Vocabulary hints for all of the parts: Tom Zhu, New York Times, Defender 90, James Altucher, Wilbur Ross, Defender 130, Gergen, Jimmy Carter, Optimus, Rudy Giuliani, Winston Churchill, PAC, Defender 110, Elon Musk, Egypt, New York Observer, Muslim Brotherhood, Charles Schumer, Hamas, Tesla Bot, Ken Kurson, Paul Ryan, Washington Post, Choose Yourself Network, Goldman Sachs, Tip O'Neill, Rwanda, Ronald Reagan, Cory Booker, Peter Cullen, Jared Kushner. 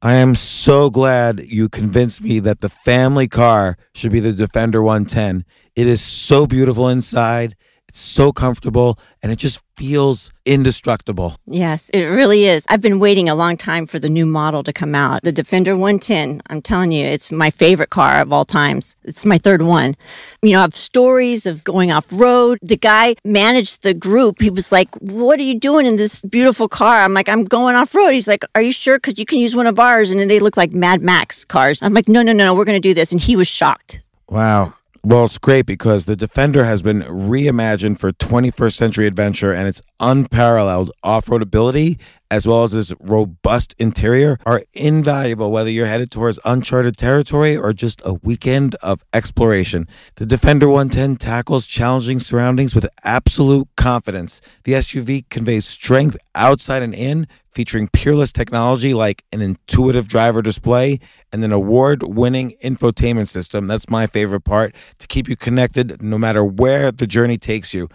I am so glad you convinced me that the family car should be the Defender 110. It is so beautiful inside. It's so comfortable, and it just feels indestructible. Yes, it really is. I've been waiting a long time for the new model to come out. The Defender 110, I'm telling you, it's my favorite car of all times. It's my third one. You know, I have stories of going off-road. The guy managed the group. He was like, what are you doing in this beautiful car? I'm like, I'm going off-road. He's like, are you sure? Because you can use one of ours. And then they look like Mad Max cars. I'm like, no, we're going to do this. And he was shocked. Wow. Well, it's great because the Defender has been reimagined for 21st century adventure, and its unparalleled off-road ability, as well as its robust interior, are invaluable whether you're headed towards uncharted territory or just a weekend of exploration. The Defender 110 tackles challenging surroundings with absolute confidence. The SUV conveys strength outside and in, featuring peerless technology like an intuitive driver display and an award-winning infotainment system. That's my favorite part, to keep you connected no matter where the journey takes you.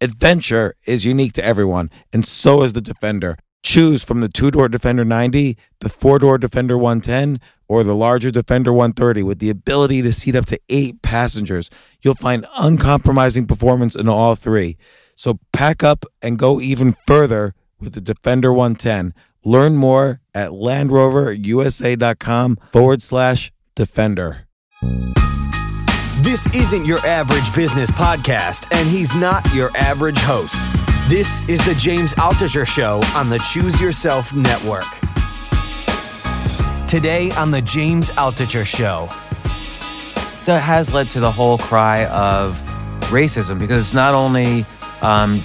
Adventure is unique to everyone, and so is the Defender. Choose from the two-door Defender 90, the four-door Defender 110, or the larger Defender 130 with the ability to seat up to 8 passengers. You'll find uncompromising performance in all three. So pack up and go even further with the Defender 110. Learn more at LandRoverUSA.com/Defender. This isn't your average business podcast, and he's not your average host. This is the James Altucher Show on the Choose Yourself Network. Today on the James Altucher Show. That has led to the whole cry of racism, because it's not only...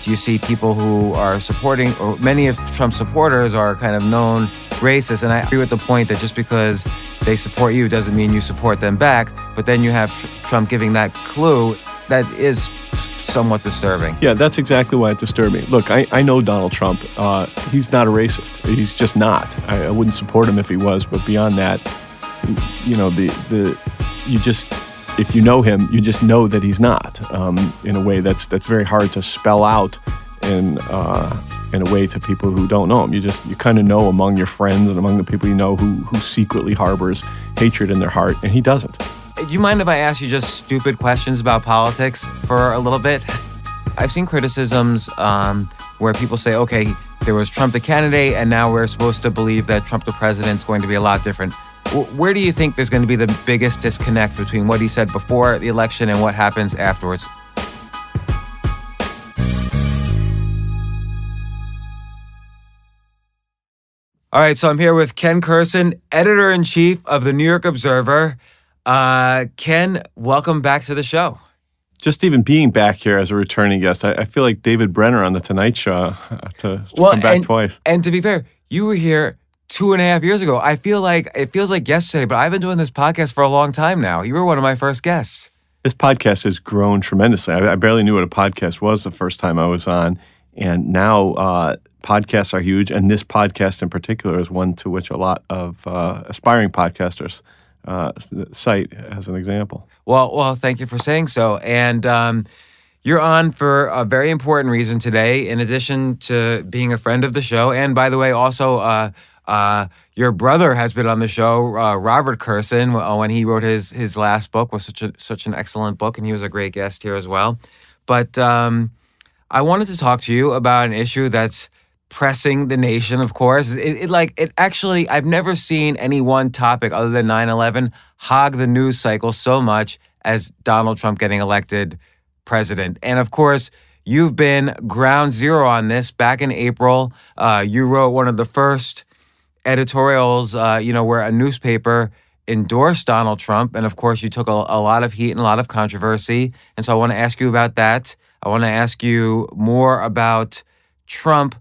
do you see people who are supporting, or many of Trump's supporters are kind of known racists, and I agree with the point that just because they support you doesn't mean you support them back, but then you have Trump giving that clue. That is somewhat disturbing. Yeah, that's exactly why it disturbed me. Look, I know Donald Trump. He's not a racist. He's just not. I wouldn't support him if he was, but beyond that, you know, you just... If you know him, you just know that he's not, in a way that's very hard to spell out in a way to people who don't know him. You kind of know among your friends and among the people you know who secretly harbors hatred in their heart, and he doesn't. Do you mind if I ask you just stupid questions about politics for a little bit? I've seen criticisms where people say, okay, there was Trump the candidate, and now we're supposed to believe that Trump the president is going to be a lot different. Where do you think there's going to be the biggest disconnect between what he said before the election and what happens afterwards? All right, so I'm here with Ken Kurson, editor-in-chief of the New York Observer. Ken, welcome back to the show. Just even being back here as a returning guest, I feel like David Brenner on The Tonight Show come back twice. And to be fair, you were here 2.5 years ago. It feels like yesterday, but I've been doing this podcast for a long time now. You were one of my first guests. This podcast has grown tremendously. I barely knew what a podcast was the first time I was on, and now podcasts are huge, and this podcast in particular is one to which a lot of aspiring podcasters cite as an example. Well, thank you for saying so. And you're on for a very important reason today, in addition to being a friend of the show, and by the way, also your brother has been on the show, Robert Kurson, when he wrote his last book. Was such an excellent book, and he was a great guest here as well. But I wanted to talk to you about an issue that's pressing the nation, of course. It actually, I've never seen any one topic other than 9/11 hog the news cycle so much as Donald Trump getting elected president. And of course, you've been ground zero on this. Back in April, you wrote one of the first editorials, where a newspaper endorsed Donald Trump. And of course, you took a lot of heat and a lot of controversy. And so I want to ask you about that. I want to ask you more about Trump.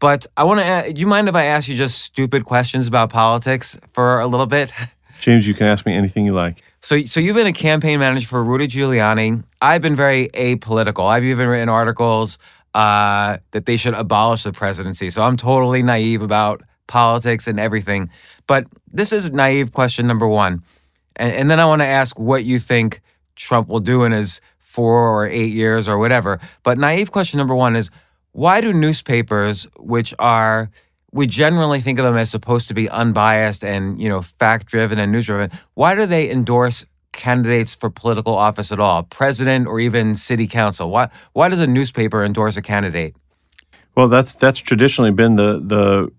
But I want to, do you mind if I ask you just stupid questions about politics for a little bit? James, you can ask me anything you like. So you've been a campaign manager for Rudy Giuliani. I've been very apolitical. I've even written articles that they should abolish the presidency. So I'm totally naive about politics and everything. But this is naive question number one. And then I want to ask what you think Trump will do in his 4 or 8 years or whatever. But naive question number one is, why do newspapers, which are we generally think of them as supposed to be unbiased and, you know, fact-driven and news-driven. Why do they endorse candidates for political office at all, president or even city council? Why does a newspaper endorse a candidate? Well, that's traditionally been the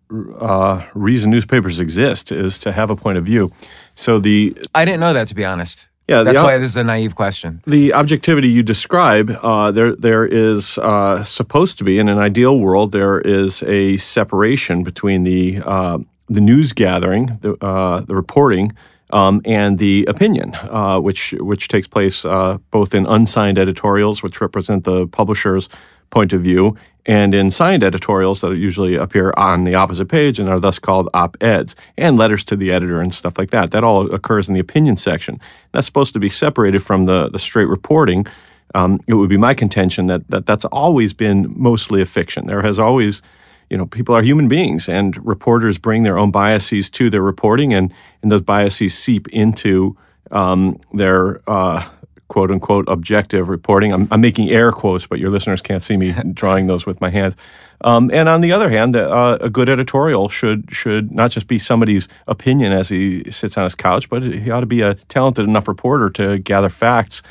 reason newspapers exist, is to have a point of view. So I didn't know that, to be honest. Yeah, that's why this is a naive question. The objectivity you describe, there is supposed to be, in an ideal world, there is a separation between the news gathering, the reporting, and the opinion, which takes place both in unsigned editorials, which represent the publisher's point of view, and in signed editorials that usually appear on the opposite page and are thus called op-eds, and letters to the editor and stuff like that. That all occurs in the opinion section. That's supposed to be separated from the straight reporting. It would be my contention that's always been mostly a fiction. There has always... You know, people are human beings, and reporters bring their own biases to their reporting, and those biases seep into their quote-unquote objective reporting. I'm making air quotes, but your listeners can't see me drawing those with my hands. And on the other hand, a good editorial should not just be somebody's opinion as he sits on his couch, but he ought to be a talented enough reporter to gather facts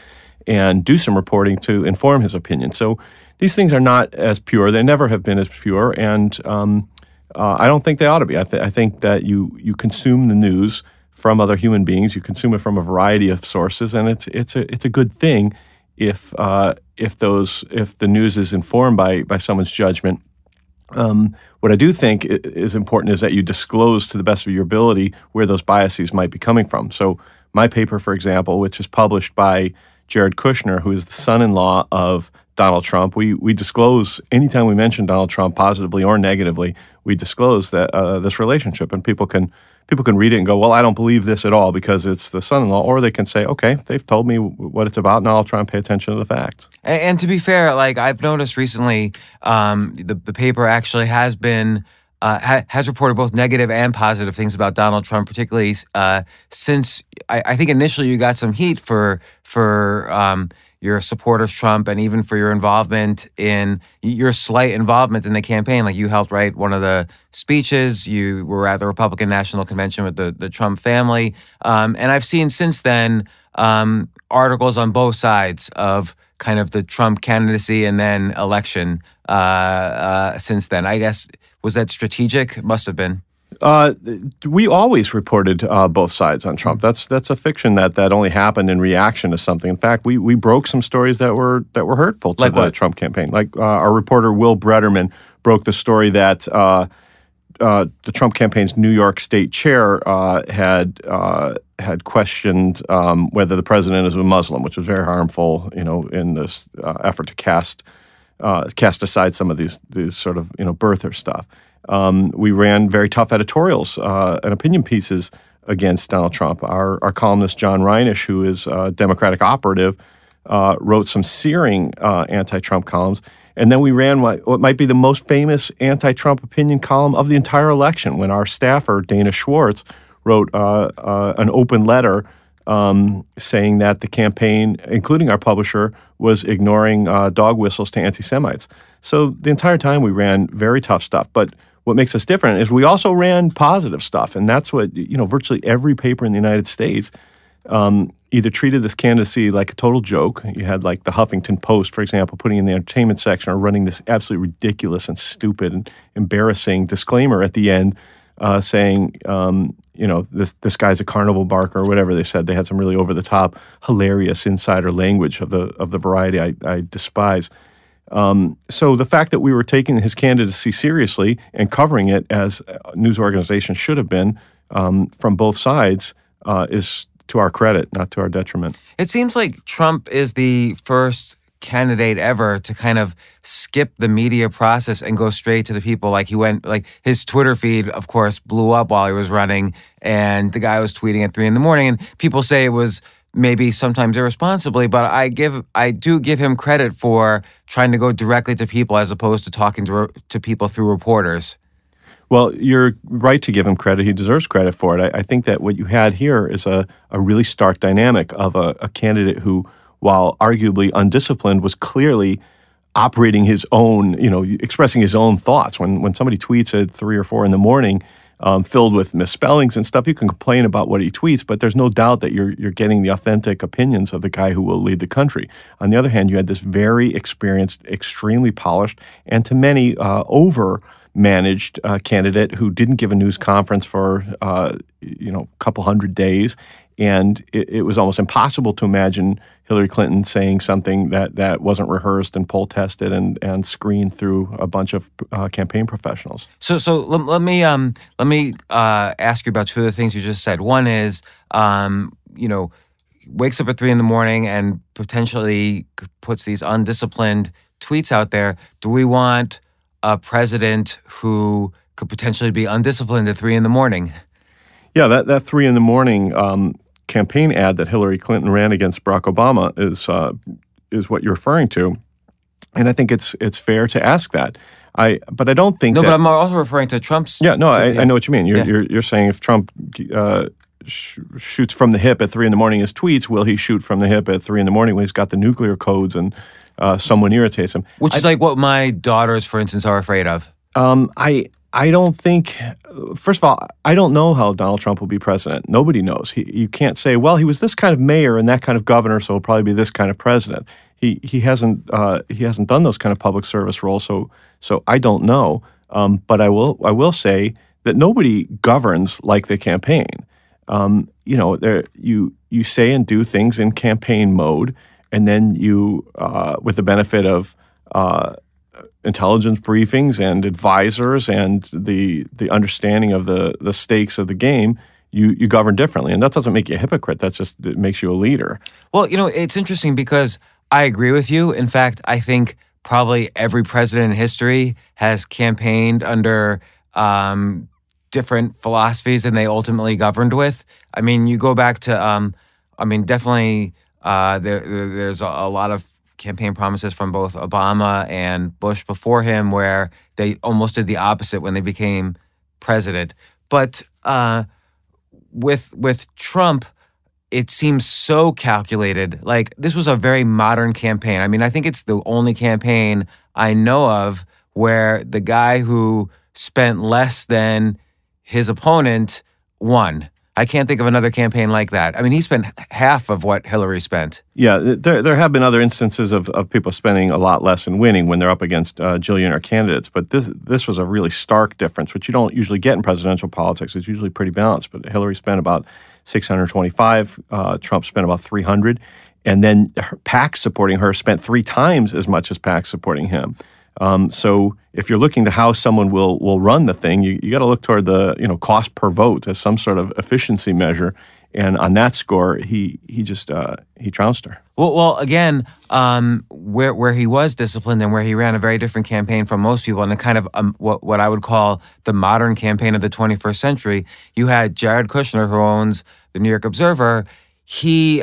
and do some reporting to inform his opinion. So these things are not as pure. They never have been as pure, and I don't think they ought to be. I think that you consume the news from other human beings. You consume it from a variety of sources, and it's a good thing if the news is informed by someone's judgment. What I do think is important is that you disclose to the best of your ability where those biases might be coming from. So my paper, for example, which is published by Jared Kushner, who is the son-in-law of Donald Trump, we disclose, anytime we mention Donald Trump positively or negatively, we disclose that this relationship, and people can read it and go, well, I don't believe this at all because it's the son-in-law, or they can say, okay, they've told me what it's about, now I'll try and pay attention to the facts. And to be fair, like I've noticed recently, the paper actually has been has reported both negative and positive things about Donald Trump, particularly since I think initially you got some heat for your support of Trump, and even for your involvement in, your slight involvement in the campaign. Like, you helped write one of the speeches, you were at the Republican National Convention with the Trump family. And I've seen since then articles on both sides of kind of the Trump candidacy and then election since then. I guess, was that strategic? It must have been. We always reported both sides on Trump. That's a fiction that only happened in reaction to something. In fact, we broke some stories that were hurtful to the Trump campaign. Like our reporter Will Bredderman broke the story that the Trump campaign's New York state chair had questioned whether the president is a Muslim, which was very harmful. You know, in this effort to cast aside some of these sort of, you know, birther stuff. We ran very tough editorials and opinion pieces against Donald Trump. Our columnist, John Reinish, who is a Democratic operative, wrote some searing anti-Trump columns. And then we ran what might be the most famous anti-Trump opinion column of the entire election, when our staffer, Dana Schwartz, wrote an open letter saying that the campaign, including our publisher, was ignoring dog whistles to anti-Semites. So the entire time we ran very tough stuff. But what makes us different is we also ran positive stuff, and that's what, you know, virtually every paper in the United States either treated this candidacy like a total joke. You had, like, the Huffington Post, for example, putting in the entertainment section or running this absolutely ridiculous and stupid and embarrassing disclaimer at the end saying, you know, this guy's a carnival barker, or whatever they said. They had some really over-the-top, hilarious insider language of the variety I despise. So the fact that we were taking his candidacy seriously and covering it, as news organizations should have been, from both sides, is to our credit, not to our detriment. It seems like Trump is the first candidate ever to kind of skip the media process and go straight to the people. Like, he went, like, his Twitter feed, of course, blew up while he was running, and the guy was tweeting at 3 a.m, and people say it was maybe sometimes irresponsibly, but I do give him credit for trying to go directly to people as opposed to talking to people through reporters. Well, you're right to give him credit. He deserves credit for it. I think that what you had here is a really stark dynamic of a candidate who, while arguably undisciplined, was clearly operating his own, you know, expressing his own thoughts. When somebody tweets at 3 or 4 in the morning, filled with misspellings and stuff, you can complain about what he tweets, but there's no doubt that you're getting the authentic opinions of the guy who will lead the country. On the other hand, you had this very experienced, extremely polished, and to many over-managed candidate who didn't give a news conference for a couple hundred days. And it was almost impossible to imagine Hillary Clinton saying something that wasn't rehearsed and poll tested and screened through a bunch of campaign professionals. So let me ask you about two of the things you just said. One is wakes up at 3 in the morning and potentially puts these undisciplined tweets out there. Do we want a president who could potentially be undisciplined at 3 in the morning? Yeah, that 3 in the morning campaign ad that Hillary Clinton ran against Barack Obama is what you're referring to, and I think it's fair to ask that. But I'm also referring to Trump's. Yeah, no, I know what you mean. You're saying if Trump shoots from the hip at 3 in the morning his tweets, will he shoot from the hip at 3 in the morning when he's got the nuclear codes and someone irritates him? Which is like what my daughters, for instance, are afraid of. I don't think, first of all, I don't know how Donald Trump will be president. Nobody knows. You can't say, well, he was this kind of mayor and that kind of governor, so he'll probably be this kind of president. He hasn't done those kind of public service roles, so I don't know. But I will say that nobody governs like the campaign. You say and do things in campaign mode, and then you, with the benefit of intelligence briefings and advisors and the understanding of the stakes of the game, you govern differently. And that doesn't make you a hypocrite. It makes you a leader. Well, it's interesting because I agree with you. In fact, I think probably every president in history has campaigned under different philosophies than they ultimately governed with. I mean, you go back to, definitely there's a lot of campaign promises from both Obama and Bush before him where they almost did the opposite when they became president. But with Trump, it seems so calculated. Like, this was a very modern campaign. I mean, I think it's the only campaign I know of where the guy who spent less than his opponent won. I can't think of another campaign like that. I mean, he spent half of what Hillary spent. Yeah, there have been other instances of people spending a lot less and winning when they're up against gillionaire candidates, but this was a really stark difference, which you don't usually get in presidential politics. It's usually pretty balanced, but Hillary spent about 625, Trump spent about 300, and then PAC supporting her spent 3 times as much as PAC supporting him. So if you're looking to how someone will run the thing, you got to look toward the cost per vote as some sort of efficiency measure. And on that score, he just trounced her. Well, again, where he was disciplined and where he ran a very different campaign from most people, and a kind of what I would call the modern campaign of the 21st century, you had Jared Kushner, who owns the New York Observer. He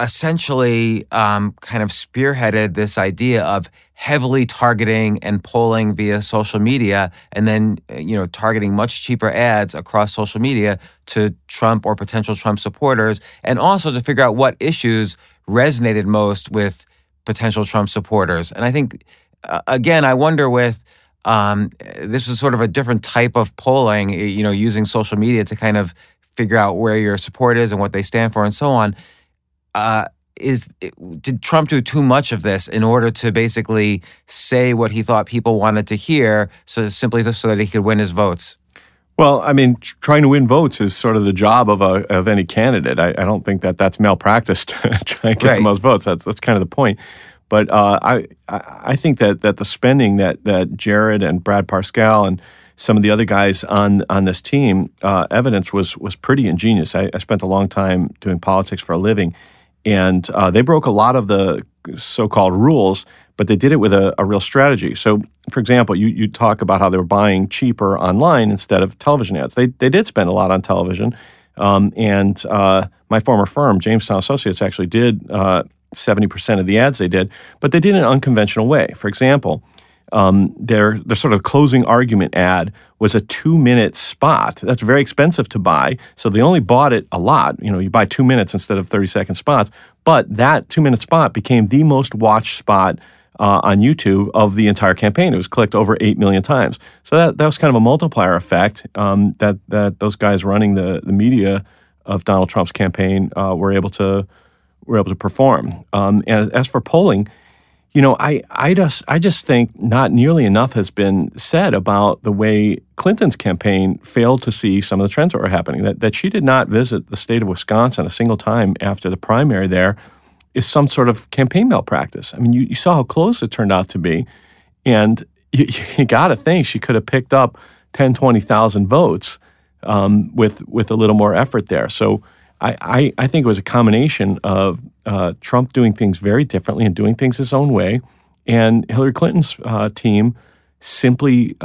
essentially kind of spearheaded this idea of heavily targeting and polling via social media, and then targeting much cheaper ads across social media to Trump or potential Trump supporters, and also to figure out what issues resonated most with potential Trump supporters. And I think, again, I wonder with this is sort of a different type of polling, using social media to kind of figure out where your support is and what they stand for and so on. Did Trump do too much of this in order to basically say what he thought people wanted to hear, so that he could win his votes? Well, I mean, trying to win votes is sort of the job of any candidate. I don't think that's malpractice to try and get the most votes. That's kind of the point. But I think that the spending that Jared and Brad Parscale and some of the other guys on this team, evidence was pretty ingenious. I spent a long time doing politics for a living. And they broke a lot of the so-called rules, but they did it with a real strategy. So, for example, you talk about how they were buying cheaper online instead of television ads. They did spend a lot on television. And my former firm, Jamestown Associates, actually did 70% of the ads they did, but they did it in an unconventional way. For example, their sort of closing argument ad was a 2-minute spot. That's very expensive to buy, so they only bought it a lot. You buy 2 minutes instead of 30-second spots, but that 2-minute spot became the most watched spot on YouTube of the entire campaign. It was clicked over 8 million times. So that was kind of a multiplier effect that those guys running the media of Donald Trump's campaign were able to perform. And as for polling, you know, I just think not nearly enough has been said about the way Clinton's campaign failed to see some of the trends that were happening. That she did not visit the state of Wisconsin a single time after the primary there is some sort of campaign malpractice. I mean, you saw how close it turned out to be, and you got to think she could have picked up 10, 20,000 votes with a little more effort there. So I think it was a combination of Trump doing things very differently and doing things his own way, and Hillary Clinton's team simply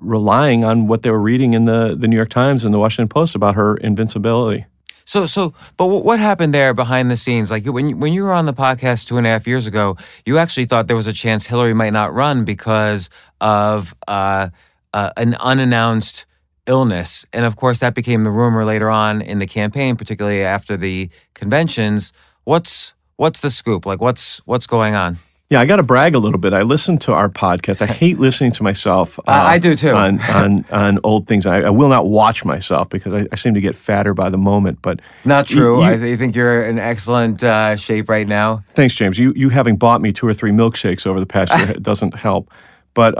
relying on what they were reading in the New York Times and the Washington Post about her invincibility. But what happened there behind the scenes? Like when you were on the podcast 2.5 years ago, you actually thought there was a chance Hillary might not run because of an unannounced illness. And of course, that became the rumor later on in the campaign, particularly after the conventions. What's the scoop? Like what's going on? Yeah, I got to brag a little bit. I listened to our podcast. I hate listening to myself. I do too. on old things. I will not watch myself because I seem to get fatter by the moment. But not true. I think you're in excellent shape right now. Thanks, James. You having bought me 2 or 3 milkshakes over the past year doesn't help. But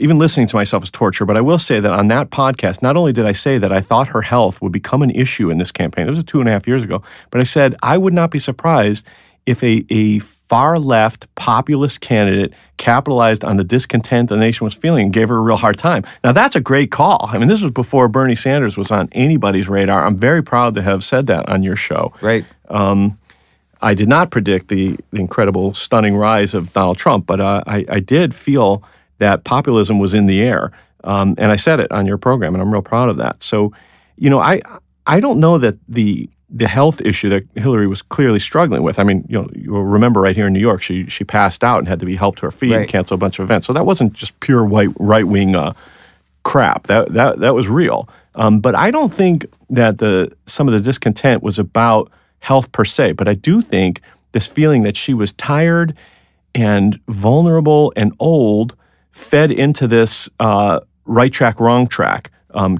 even listening to myself is torture. But I will say that on that podcast, not only did I say that I thought her health would become an issue in this campaign. It was 2.5 years ago. But I said I would not be surprised if a far-left populist candidate capitalized on the discontent the nation was feeling and gave her a real hard time. Now, that's a great call. I mean, this was before Bernie Sanders was on anybody's radar. I'm very proud to have said that on your show. Right. I did not predict the incredible, stunning rise of Donald Trump, but I did feel that populism was in the air, and I said it on your program, and I'm real proud of that. So, you know, I don't know that the health issue that Hillary was clearly struggling with. I mean, you know, you'll remember right here in New York, she passed out and had to be helped to her feet and cancel a bunch of events. So that wasn't just pure white right-wing crap. That was real. But I don't think that some of the discontent was about health per se, but I do think this feeling that she was tired and vulnerable and old fed into this right track, wrong track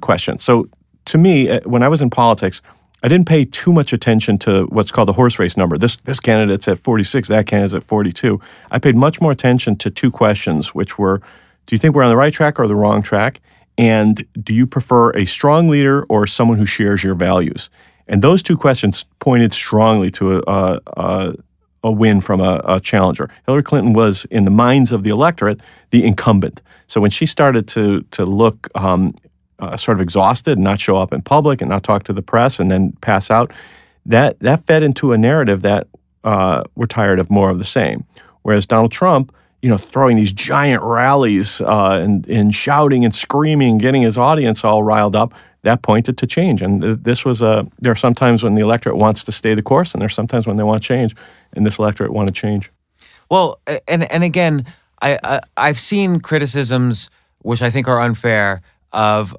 question. So to me, when I was in politics, I didn't pay too much attention to what's called the horse race number. This candidate's at 46, that candidate's at 42. I paid much more attention to 2 questions, which were, do you think we're on the right track or the wrong track? And do you prefer a strong leader or someone who shares your values? And those 2 questions pointed strongly to a win from a challenger. Hillary Clinton was, in the minds of the electorate, the incumbent. So when she started to look sort of exhausted and not show up in public and not talk to the press and then pass out, that fed into a narrative that we're tired of more of the same. Whereas Donald Trump, you know, throwing these giant rallies and shouting and screaming, getting his audience all riled up, that pointed to change. And this was there are some times when the electorate wants to stay the course and there are some times when they want change, and this electorate want to change. Well, and again, I've seen criticisms, which I think are unfair, of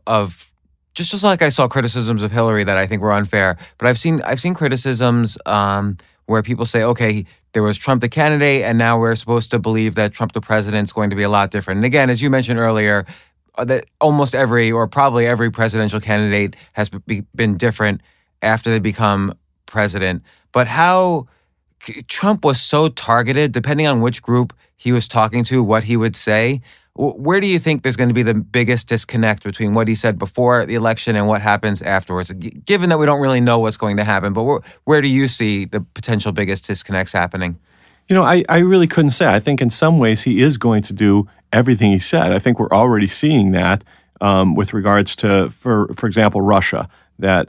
just like I saw criticisms of Hillary that I think were unfair, but I've seen criticisms where people say, okay, there was Trump the candidate, and now we're supposed to believe that Trump the president's going to be a lot different. And again, as you mentioned earlier, that almost every or probably every presidential candidate has been different after they become president. But how Trump was so targeted, depending on which group he was talking to, what he would say. Where do you think there's going to be the biggest disconnect between what he said before the election and what happens afterwards? Given that we don't really know what's going to happen, but where do you see the potential biggest disconnects happening? You know, I really couldn't say. I think in some ways he is going to do everything he said. I think we're already seeing that with regards to, for example, Russia, that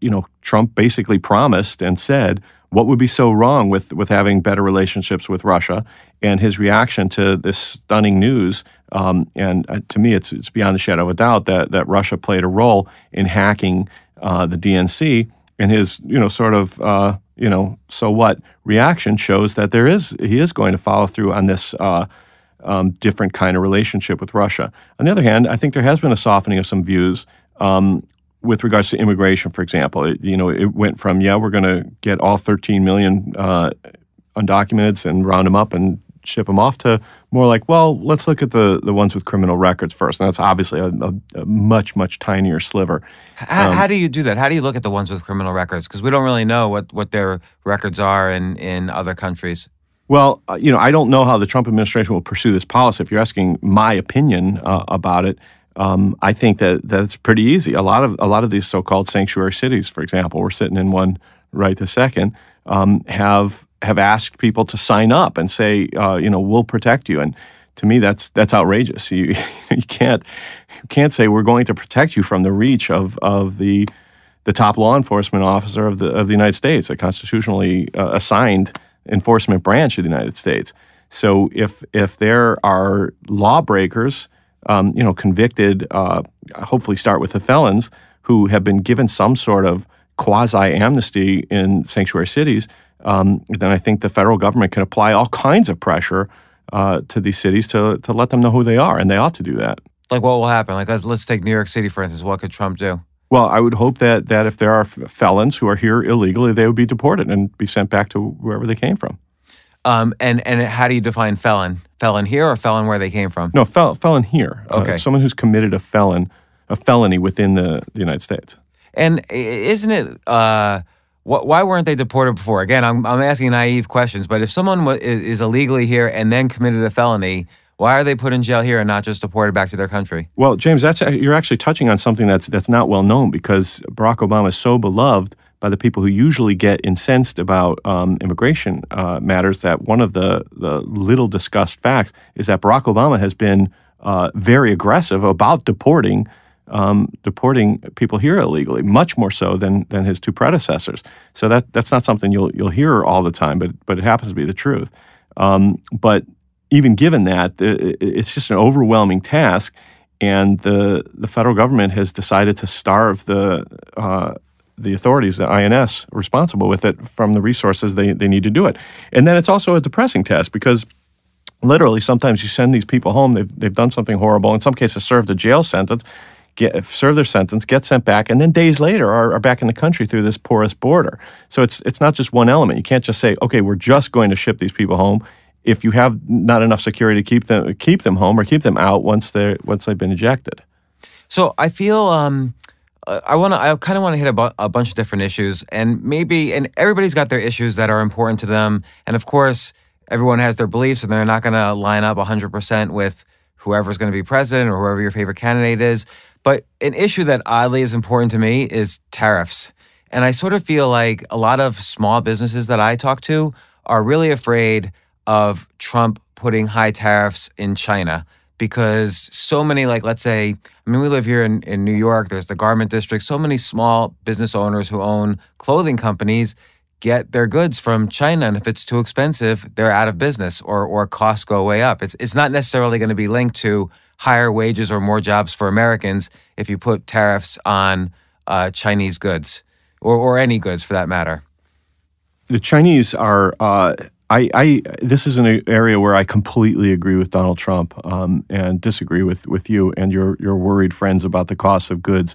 you know, Trump basically promised and said, what would be so wrong with having better relationships with Russia? And his reaction to this stunning news, and to me it's beyond the shadow of a doubt that Russia played a role in hacking the DNC, and his, you know, sort of, you know, so what reaction shows that he is going to follow through on this different kind of relationship with Russia. On the other hand, I think there has been a softening of some views with regards to immigration, for example. It went from, yeah, we're going to get all 13 million undocumenteds and round them up and ship them off to more like, well, let's look at the ones with criminal records first. And that's obviously a much, much tinier sliver. How do you do that? How do you look at the ones with criminal records? Because we don't really know what their records are in other countries. Well, you know, I don't know how the Trump administration will pursue this policy. If you're asking my opinion about it, I think that's pretty easy. A lot of these so-called sanctuary cities, for example, we're sitting in one right this second, have asked people to sign up and say, you know, we'll protect you. And to me, that's outrageous. You can't say we're going to protect you from the reach of the top law enforcement officer of the United States, a constitutionally assigned enforcement branch of the United States. So if there are lawbreakers, you know, convicted, hopefully start with the felons who have been given some sort of quasi-amnesty in sanctuary cities, then I think the federal government can apply all kinds of pressure to these cities to let them know who they are, and they ought to do that. Like what will happen? Like let's take New York City, for instance. What could Trump do? Well, I would hope that if there are felons who are here illegally, they would be deported and be sent back to wherever they came from. And how do you define felon? Felon here or felon where they came from? No, felon here. Okay. Someone who's committed a felony within the United States. And isn't it... Why weren't they deported before? Again, I'm asking naive questions, but if someone is illegally here and then committed a felony, why are they put in jail here and not just deported back to their country? Well, James, you're actually touching on something that's not well known, because Barack Obama is so beloved by the people who usually get incensed about immigration matters that one of the little discussed facts is that Barack Obama has been very aggressive about deporting people here illegally, much more so than his two predecessors. So that's not something you'll hear all the time, but it happens to be the truth. But even given that, it's just an overwhelming task, and the federal government has decided to starve the authorities, the INS responsible with it, from the resources they need to do it. And then it's also a depressing task, because literally sometimes you send these people home, they've done something horrible, in some cases served a jail sentence, serve their sentence, get sent back, and then days later are back in the country through this porous border. So it's not just one element. You can't just say, okay, we're just going to ship these people home. If you have not enough security to keep them home or keep them out once they've been ejected. So I feel I kind of want to hit a bunch of different issues, and everybody's got their issues that are important to them, and of course everyone has their beliefs, and they're not going to line up 100% with whoever's going to be president or whoever your favorite candidate is. But an issue that oddly is important to me is tariffs. And I sort of feel like a lot of small businesses that I talk to are really afraid of Trump putting high tariffs in China, because so many, like, let's say, I mean, we live here in New York, there's the garment district, so many small business owners who own clothing companies get their goods from China, and if it's too expensive, they're out of business, or costs go way up. It's not necessarily going to be linked to higher wages or more jobs for Americans if you put tariffs on Chinese goods, or any goods for that matter. The Chinese are, this is an area where I completely agree with Donald Trump and disagree with you and your worried friends about the cost of goods.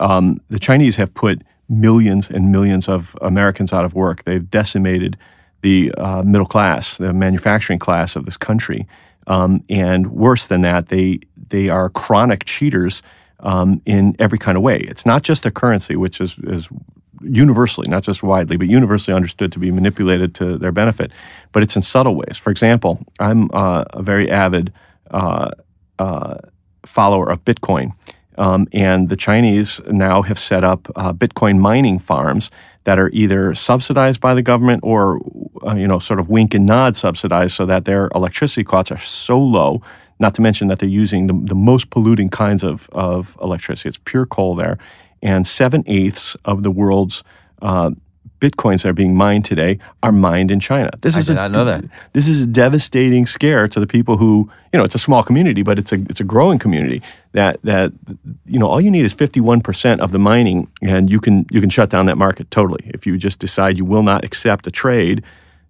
The Chinese have put millions and millions of Americans out of work. They've decimated the middle class, the manufacturing class of this country. And worse than that, they are chronic cheaters in every kind of way. It's not just the currency, which is universally, not just widely, but universally understood to be manipulated to their benefit, but it's in subtle ways. For example, I'm a very avid follower of Bitcoin, and the Chinese now have set up Bitcoin mining farms that are either subsidized by the government or, you know, sort of wink and nod subsidized, so that their electricity costs are so low, not to mention that they're using the most polluting kinds of electricity. It's pure coal there. And 7/8 of the world's Bitcoins that are being mined today are mined in China. This is a devastating scare to the people who, you know, it's a small community, but it's a growing community that you know, all you need is 51% of the mining, and you can shut down that market totally if you just decide you will not accept a trade,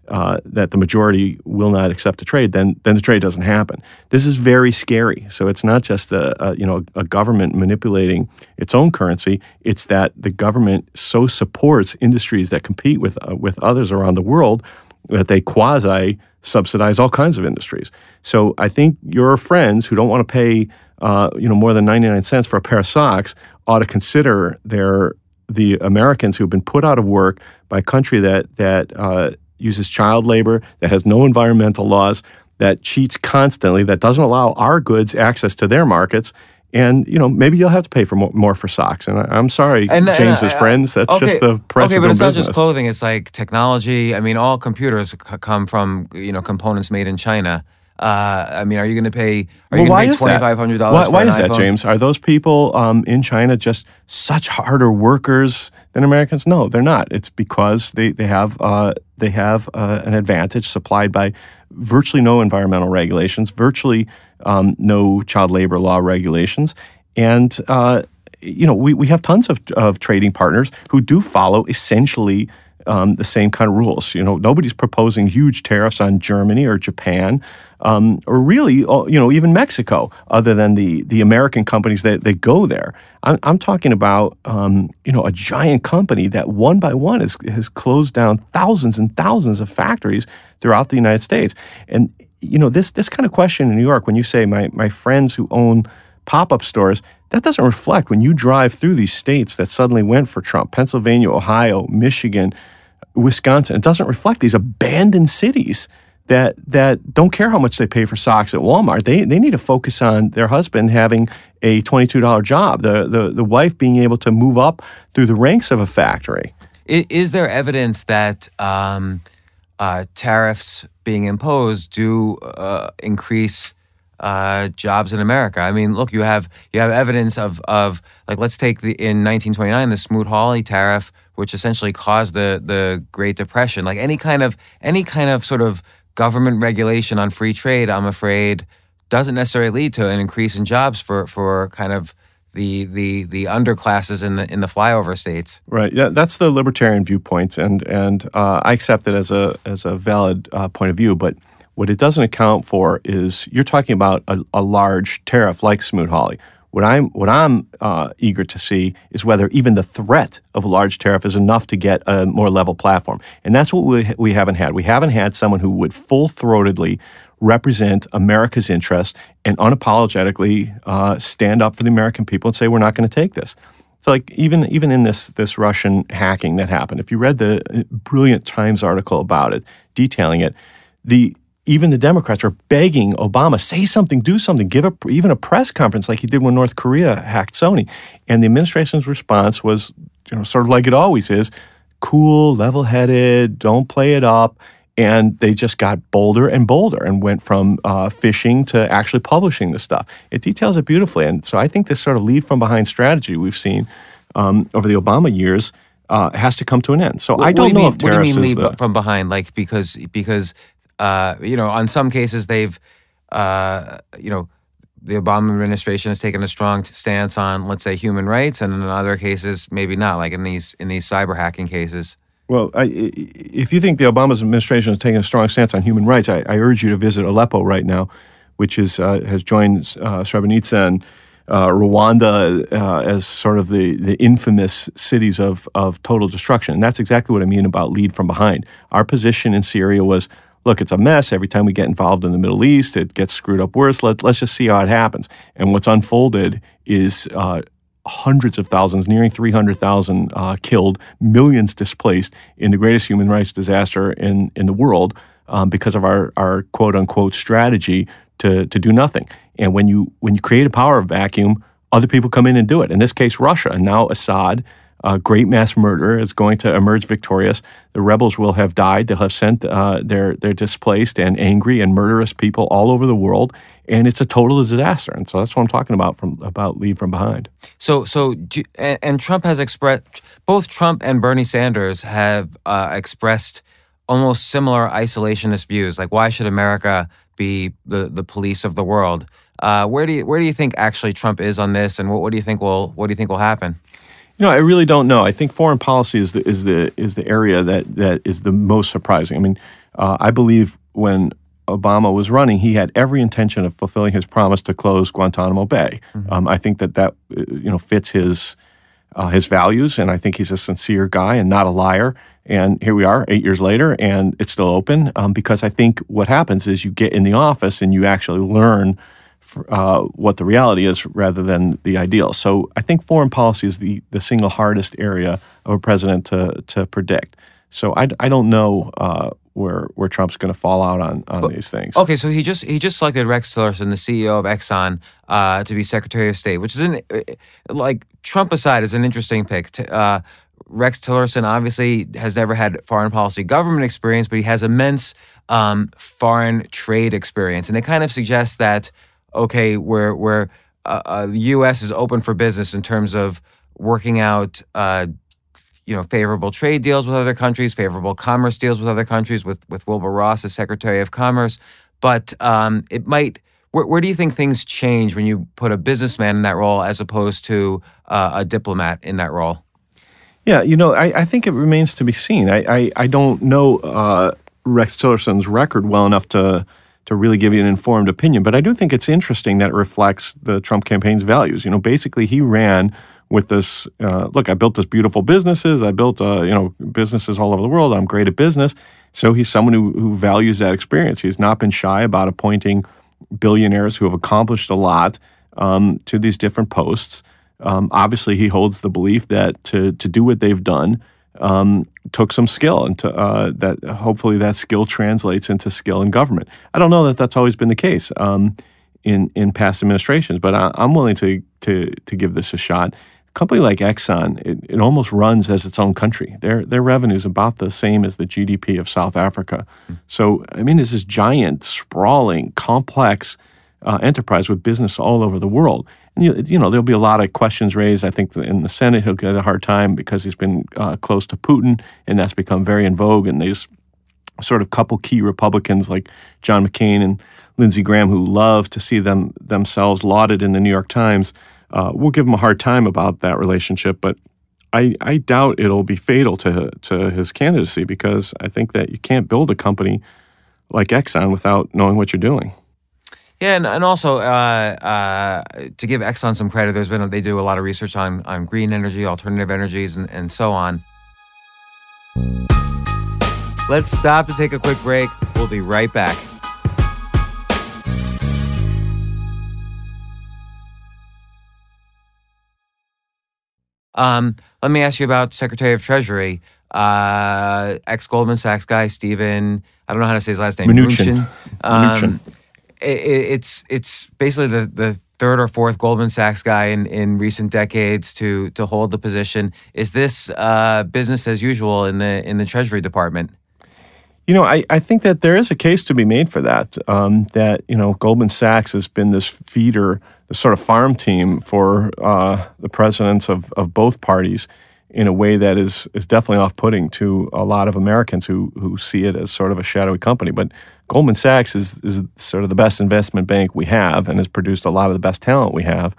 that the majority will not accept a trade. Then the trade doesn't happen. This is very scary. So it's not just a government manipulating its own currency. It's that the government so supports industries that compete with others around the world that they quasi-subsidize all kinds of industries. So I think your friends who don't want to pay more than 99 cents for a pair of socks ought to consider the Americans who have been put out of work by a country that uses child labor, that has no environmental laws, that cheats constantly, that doesn't allow our goods access to their markets. And, maybe you'll have to pay for more for socks. And I'm sorry, James's friends. That's just the price of their business. Okay, but it's not just clothing. It's like technology. I mean, all computers come from, components made in China. Are you going to pay $2,500 for an iPhone? Why is that, James? Are those people in China just such harder workers than Americans? No, they're not. It's because they have an advantage supplied by virtually no environmental regulations, virtually no child labor law regulations, and we have tons of trading partners who do follow essentially the same kind of rules. Nobody's proposing huge tariffs on Germany or Japan or really, even Mexico, other than the American companies that go there. I'm talking about, a giant company that one by one has closed down thousands and thousands of factories throughout the United States. And, this kind of question in New York, when you say my friends who own pop-up stores, that doesn't reflect when you drive through these states that suddenly went for Trump, Pennsylvania, Ohio, Michigan, Wisconsin. It doesn't reflect these abandoned cities that don't care how much they pay for socks at Walmart. They need to focus on their husband having a $22 job, the wife being able to move up through the ranks of a factory. Is there evidence that tariffs being imposed do increase jobs in America? I mean, look, you have evidence of like, let's take in 1929 the Smoot-Hawley tariff, which essentially caused the Great Depression. Like any kind of sort of government regulation on free trade, I'm afraid, doesn't necessarily lead to an increase in jobs for kind of the underclasses in the flyover states. Right. Yeah, that's the libertarian viewpoint, and I accept it as a valid point of view, but what it doesn't account for is you're talking about a large tariff like Smoot-Hawley. What I'm eager to see is whether even the threat of a large tariff is enough to get a more level platform. And that's what we haven't had. We haven't had someone who would full-throatedly represent America's interests and unapologetically stand up for the American people and say, we're not going to take this. So like even in this Russian hacking that happened, if you read the brilliant Times article about it, detailing it, even the Democrats are begging Obama, say something, do something, give even a press conference like he did when North Korea hacked Sony. And the administration's response was, sort of like it always is, cool, level-headed, don't play it up. And they just got bolder and bolder and went from phishing to actually publishing this stuff. It details it beautifully. And so I think this sort of lead-from-behind strategy we've seen over the Obama years has to come to an end. So I don't know if tariffs is... What do you mean lead-from-behind? Like, because on some cases they've, the Obama administration has taken a strong stance on, let's say, human rights, and in other cases, maybe not, like in these cyber hacking cases. Well, if you think the Obama administration is taking a strong stance on human rights, I urge you to visit Aleppo right now, which has joined Srebrenica and Rwanda as sort of the infamous cities of total destruction. And that's exactly what I mean about lead from behind. Our position in Syria was, look, it's a mess. Every time we get involved in the Middle East, it gets screwed up worse. Let's just see how it happens. And what's unfolded is hundreds of thousands, nearing 300,000 killed, millions displaced in the greatest human rights disaster in the world because of our quote-unquote strategy to do nothing. And when you create a power vacuum, other people come in and do it. In this case, Russia, and now Assad, a great mass murderer, is going to emerge victorious. The rebels will have died. They'll have sent their displaced and angry and murderous people all over the world, and it's a total disaster. And so that's what I'm talking about lead from behind. So Trump has expressed, both Trump and Bernie Sanders have expressed almost similar isolationist views. Like, why should America be the police of the world? Where do you think actually Trump is on this, and what do you think will happen? I really don't know. I think foreign policy is the area that is the most surprising. I mean, I believe when Obama was running, he had every intention of fulfilling his promise to close Guantanamo Bay. Mm-hmm. I think that fits his his values, and I think he's a sincere guy and not a liar. And here we are 8 years later, and it's still open because I think what happens is you get in the office and you actually learn what the reality is rather than the ideal. So I think foreign policy is the single hardest area of a president to predict. So I don't know where Trump's going to fall out on these things. Okay, so he just selected Rex Tillerson, the CEO of Exxon, to be Secretary of State, which is like Trump aside is an interesting pick. Rex Tillerson obviously has never had foreign policy government experience, but he has immense foreign trade experience, and it kind of suggests that okay, the U.S. is open for business in terms of working out. Favorable trade deals with other countries, favorable commerce deals with other countries, with Wilbur Ross as Secretary of Commerce. But it might, where do you think things change when you put a businessman in that role as opposed to a diplomat in that role? Yeah, I think it remains to be seen. I don't know Rex Tillerson's record well enough to really give you an informed opinion, but I do think it's interesting that it reflects the Trump campaign's values. Basically he ran with this, look, I built this beautiful businesses. I built, businesses all over the world. I'm great at business. So he's someone who values that experience. He's not been shy about appointing billionaires who have accomplished a lot to these different posts. Obviously, he holds the belief that to do what they've done took some skill, and that hopefully that skill translates into skill in government. I don't know that that's always been the case in past administrations, but I'm willing to give this a shot. A company like Exxon, it almost runs as its own country. Their revenue is about the same as the GDP of South Africa. So, it's this giant, sprawling, complex enterprise with business all over the world. And, there'll be a lot of questions raised. I think in the Senate, he'll get a hard time because he's been close to Putin, and that's become very in vogue. And there's sort of couple key Republicans like John McCain and Lindsey Graham, who love to see themselves lauded in the New York Times. We'll give him a hard time about that relationship, but I doubt it'll be fatal to his candidacy, because I think that you can't build a company like Exxon without knowing what you're doing. Yeah, and also to give Exxon some credit, they do a lot of research on green energy, alternative energies, and so on. Let's stop to take a quick break. We'll be right back. Let me ask you about Secretary of Treasury, ex-Goldman Sachs guy, Steven, I don't know how to say his last name. Mnuchin. Mnuchin. It's basically the third or fourth Goldman Sachs guy in recent decades to hold the position. Is this business as usual in the Treasury Department? I think that there is a case to be made for that, Goldman Sachs has been this feeder, this sort of farm team for the presidents of both parties in a way that is definitely off-putting to a lot of Americans who see it as sort of a shadowy company. But Goldman Sachs is sort of the best investment bank we have and has produced a lot of the best talent we have.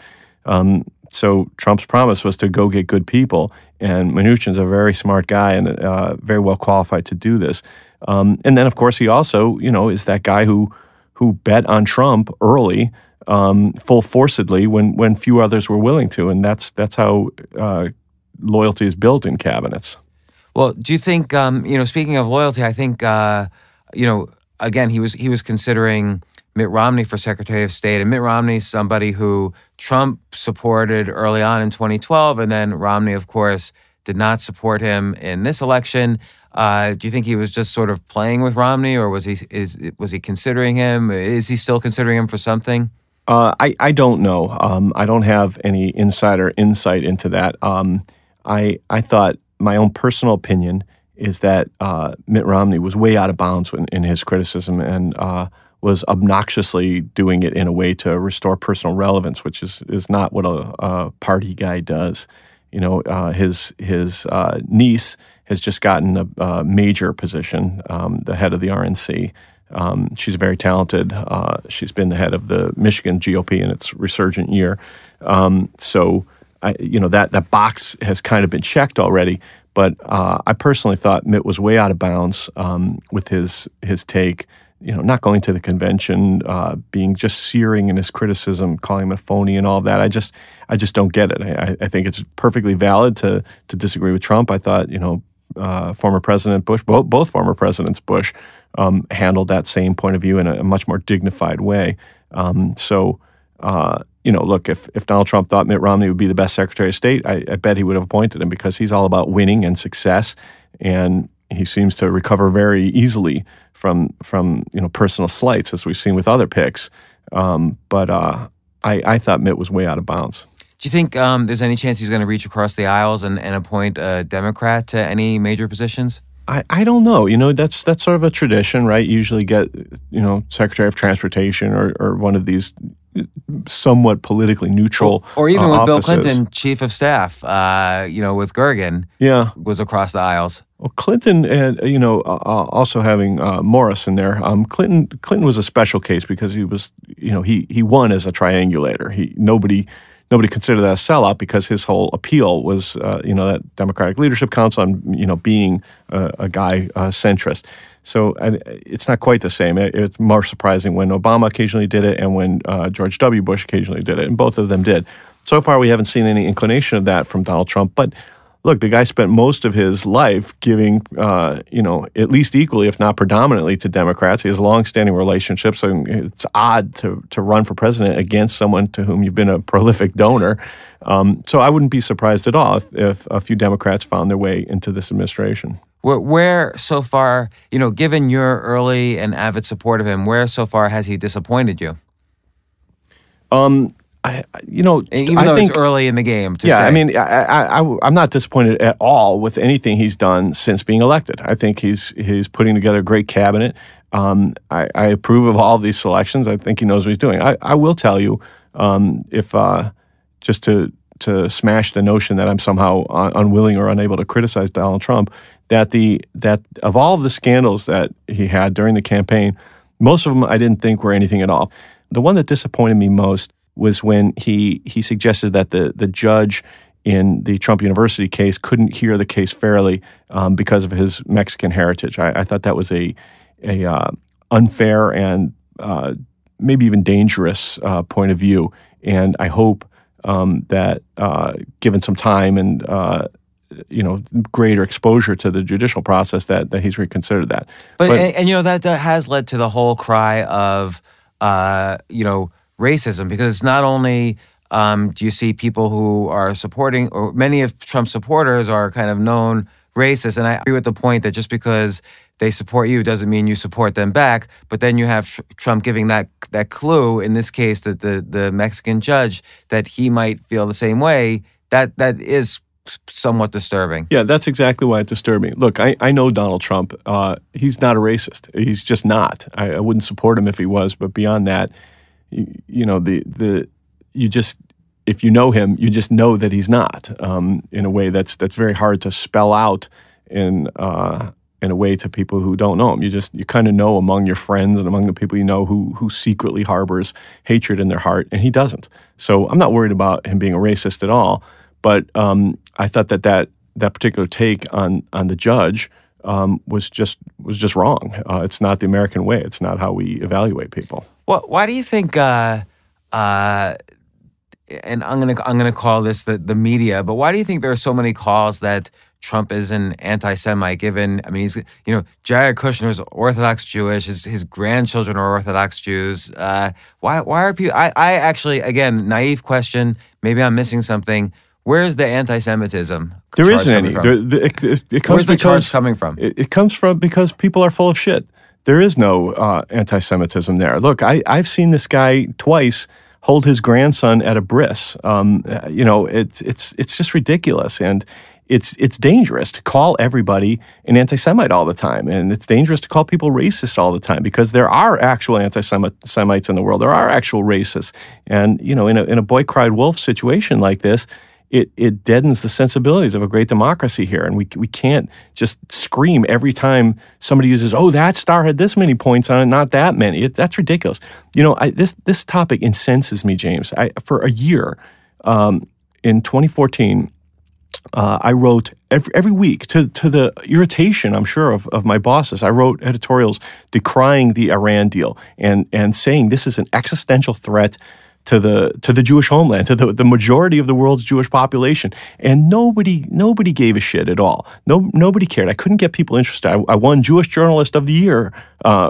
So Trump's promise was to go get good people, and Mnuchin's a very smart guy and very well qualified to do this. And then, of course, he also, is that guy who bet on Trump early, full-forcedly, when few others were willing to, and that's how loyalty is built in cabinets. Well, do you think, speaking of loyalty, I think, again, he was considering Mitt Romney for Secretary of State, and Mitt Romney's somebody who Trump supported early on in 2012, and then Romney, of course, did not support him in this election. Do you think he was just sort of playing with Romney, or was he considering him? Is he still considering him for something? I don't know. I don't have any insider insight into that. I thought my own personal opinion is that Mitt Romney was way out of bounds in his criticism and was obnoxiously doing it in a way to restore personal relevance, which is not what a party guy does. His niece has just gotten a major position, the head of the RNC. She's very talented. She's been the head of the Michigan GOP in its resurgent year. That box has kind of been checked already. But I personally thought Mitt was way out of bounds with his take. not going to the convention, being just searing in his criticism, calling him a phony and all of that. I just don't get it. I think it's perfectly valid to disagree with Trump. I thought, former President Bush, both former Presidents Bush, handled that same point of view in a much more dignified way. Look, if Donald Trump thought Mitt Romney would be the best Secretary of State, I bet he would have appointed him, because he's all about winning and success, and he seems to recover very easily from personal slights, as we've seen with other picks. But I thought Mitt was way out of bounds. Do you think there's any chance he's going to reach across the aisles and appoint a Democrat to any major positions? I don't know. That's sort of a tradition, right? Usually get, Secretary of Transportation or one of these somewhat politically neutral offices. Or even with offices. Bill Clinton, chief of staff, with Gergen, was across the aisles. Well, Clinton, also having Morris in there, Clinton was a special case because he was, he won as a triangulator. Nobody considered that a sellout because his whole appeal was, that Democratic Leadership Council and, being a guy centrist. So it's not quite the same. It's more surprising when Obama occasionally did it and when George W. Bush occasionally did it, and both of them did. So far, we haven't seen any inclination of that from Donald Trump. But look, the guy spent most of his life giving, at least equally, if not predominantly, to Democrats. He has longstanding relationships, and it's odd to run for president against someone to whom you've been a prolific donor. So I wouldn't be surprised at all if a few Democrats found their way into this administration. Where so far, given your early and avid support of him, where so far has he disappointed you? I think it's early in the game to say. I'm not disappointed at all with anything he's done since being elected. I think he's putting together a great cabinet. I approve of all these selections. I think he knows what he's doing. I will tell you, just to smash the notion that I'm somehow unwilling or unable to criticize Donald Trump, that of all of the scandals that he had during the campaign, most of them I didn't think were anything at all. The one that disappointed me most was when he suggested that the judge in the Trump University case couldn't hear the case fairly because of his Mexican heritage. I thought that was a unfair and maybe even dangerous point of view, and I hope that given some time and greater exposure to the judicial process, that he's reconsidered that. But that has led to the whole cry of racism, because it's not only do you see people who are supporting, or many of Trump's supporters are kind of known racists, and I agree with the point that just because they support you doesn't mean you support them back. But then you have Trump giving that clue, in this case, that the Mexican judge, that he might feel the same way. That is somewhat disturbing. Yeah, that's exactly why it disturbed me. Look, I know Donald Trump. He's not a racist. He's just not. I wouldn't support him if he was. But beyond that, if you know him, you just know that he's not. In a way that's very hard to spell out in a way to people who don't know him. You kind of know among your friends and among the people you know who secretly harbors hatred in their heart, and he doesn't. So I'm not worried about him being a racist at all, but I thought that particular take on the judge was just wrong. It's not the American way. It's not how we evaluate people. Well, why do you think and I'm gonna call this the media, but why do you think there are so many calls that Trump is an anti-Semite, given, he's, Jared Kushner's Orthodox Jewish, his grandchildren are Orthodox Jews. Why are people, I actually, again, naive question, maybe I'm missing something. Where is the anti-Semitism? There isn't any. Where's the charge coming from? It comes from because people are full of shit. There is no anti-Semitism there. Look, I've seen this guy twice hold his grandson at a bris. It's just ridiculous. And it's dangerous to call everybody an anti-Semite all the time, and it's dangerous to call people racist all the time, because there are actual anti-Semites in the world. There are actual racists, and in a boy-cried wolf situation like this, it deadens the sensibilities of a great democracy here, and we can't just scream every time somebody uses, oh, that star had this many points on it, not that many. That's ridiculous. This topic incenses me, James. For a year, in 2014. I wrote every week to the irritation, I'm sure, of my bosses. I wrote editorials decrying the Iran deal and saying this is an existential threat to the Jewish homeland, to the majority of the world's Jewish population. And nobody gave a shit at all. Nobody cared. I couldn't get people interested. I won Jewish Journalist of the Year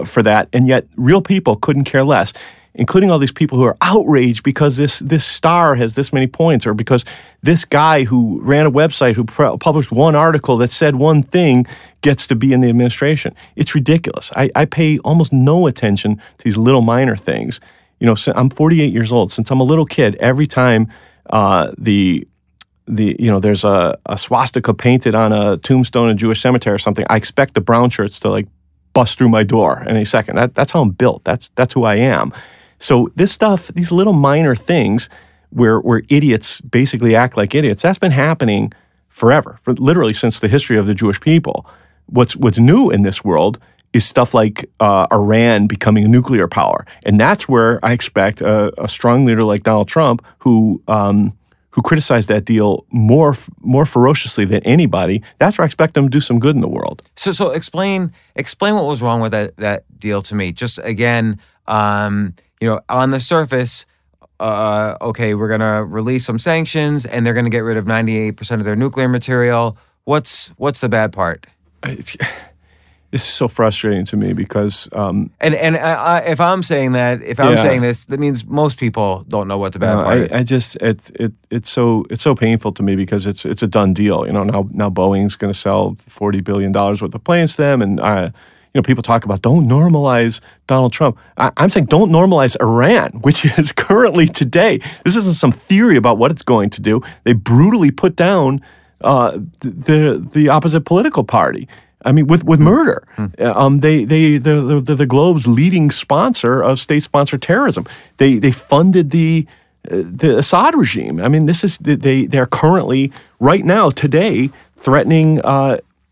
for that, and yet real people couldn't care less, including all these people who are outraged because this star has this many points, or because this guy who ran a website who published one article that said one thing gets to be in the administration. It's ridiculous. I pay almost no attention to these little minor things. You know, I'm 48 years old. Since I'm a little kid, every time there's a swastika painted on a tombstone in a Jewish cemetery or something, I expect the brown shirts to like bust through my door any second. That's how I'm built. That's who I am. So this stuff, these little minor things where idiots basically act like idiots, that's been happening forever, literally since the history of the Jewish people. What's new in this world is stuff like Iran becoming a nuclear power. And that's where I expect a strong leader like Donald Trump, who criticized that deal more ferociously than anybody, that's where I expect them to do some good in the world. So explain what was wrong with that deal to me. Just again, on the surface, okay, we're gonna release some sanctions and they're gonna get rid of 98% of their nuclear material. What's the bad part? This is so frustrating to me because if I'm saying that, saying this, that means most people don't know what the bad part is. It's so painful to me because it's a done deal. You know, now Boeing's going to sell $40 billion worth of planes to them, and people talk about don't normalize Donald Trump. I'm saying don't normalize Iran, which is currently today. This isn't some theory about what it's going to do. They brutally put down the opposite political party. I mean, with murder, they're the Globe's leading sponsor of state-sponsored terrorism. They funded the Assad regime. I mean, this is they're currently right now today threatening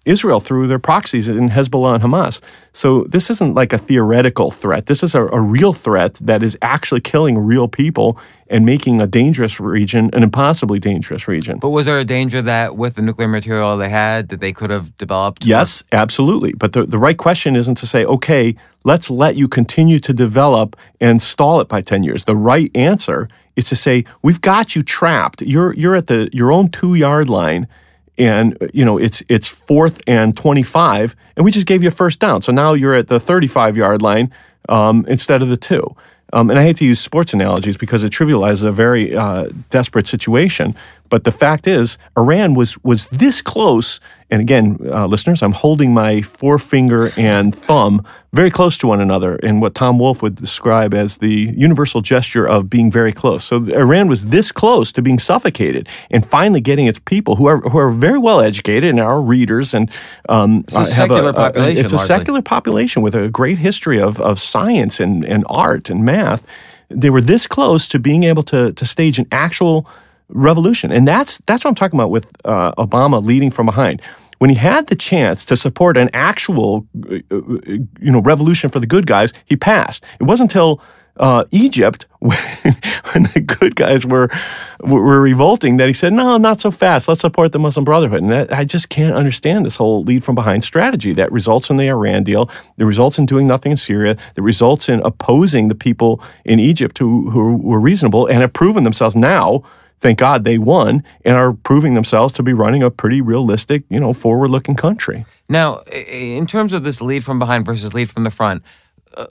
Israel through their proxies in Hezbollah and Hamas. So this isn't like a theoretical threat. This is a real threat that is actually killing real people and making a dangerous region an impossibly dangerous region. But was there a danger that with the nuclear material they had that they could have developed? Yes, absolutely. But the right question isn't to say, okay, let's let you continue to develop and stall it by 10 years. The right answer is to say, we've got you trapped. You're at your own 2-yard line. And, it's 4th and 25, and we just gave you a first down. So now you're at the 35-yard line instead of the 2. And I hate to use sports analogies because it trivializes a very desperate situation. But the fact is, Iran was this close. And again, listeners, I'm holding my forefinger and thumb very close to one another in what Tom Wolfe would describe as the universal gesture of being very close. So Iran was this close to being suffocated and finally getting its people, who are very well educated and are readers. And it's a secular population. It's largely a secular population with a great history of science and art and math. They were this close to being able to stage an actual revolution. And that's what I'm talking about with Obama leading from behind. When he had the chance to support an actual revolution for the good guys, he passed. It wasn't until Egypt when the good guys were revolting that he said, no, not so fast. Let's support the Muslim Brotherhood. And I just can't understand this whole lead from behind strategy that results in the Iran deal, that results in doing nothing in Syria, that results in opposing the people in Egypt who were reasonable and have proven themselves now. Thank God they won and are proving themselves to be running a pretty realistic, forward-looking country. Now, in terms of this lead from behind versus lead from the front,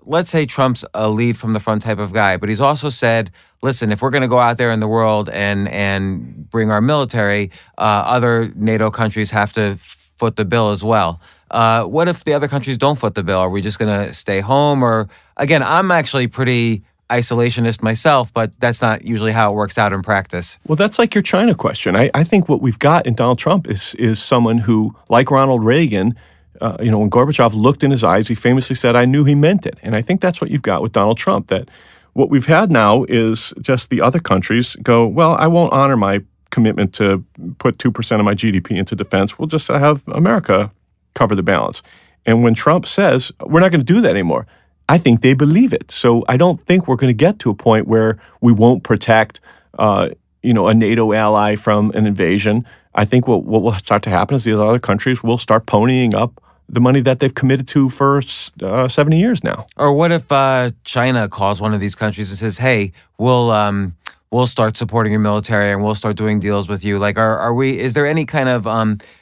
let's say Trump's a lead from the front type of guy, but he's also said, listen, if we're going to go out there in the world and bring our military, other NATO countries have to foot the bill as well. What if the other countries don't foot the bill? Are we just going to stay home? Or again, I'm actually pretty isolationist myself, but that's not usually how it works out in practice. Well, that's like your China question. I think what we've got in Donald Trump is someone who, like Ronald Reagan, when Gorbachev looked in his eyes, he famously said, I knew he meant it. And I think that's what you've got with Donald Trump, that what we've had now is just the other countries go, well, I won't honor my commitment to put 2% of my GDP into defense. We'll just have America cover the balance. And when Trump says, we're not going to do that anymore, I think they believe it. So I don't think we're going to get to a point where we won't protect a NATO ally from an invasion. I think what will start to happen is these other countries will start ponying up the money that they've committed to for 70 years now. Or what if China calls one of these countries and says, hey, we'll start supporting your military and we'll start doing deals with you. Like, is there any kind of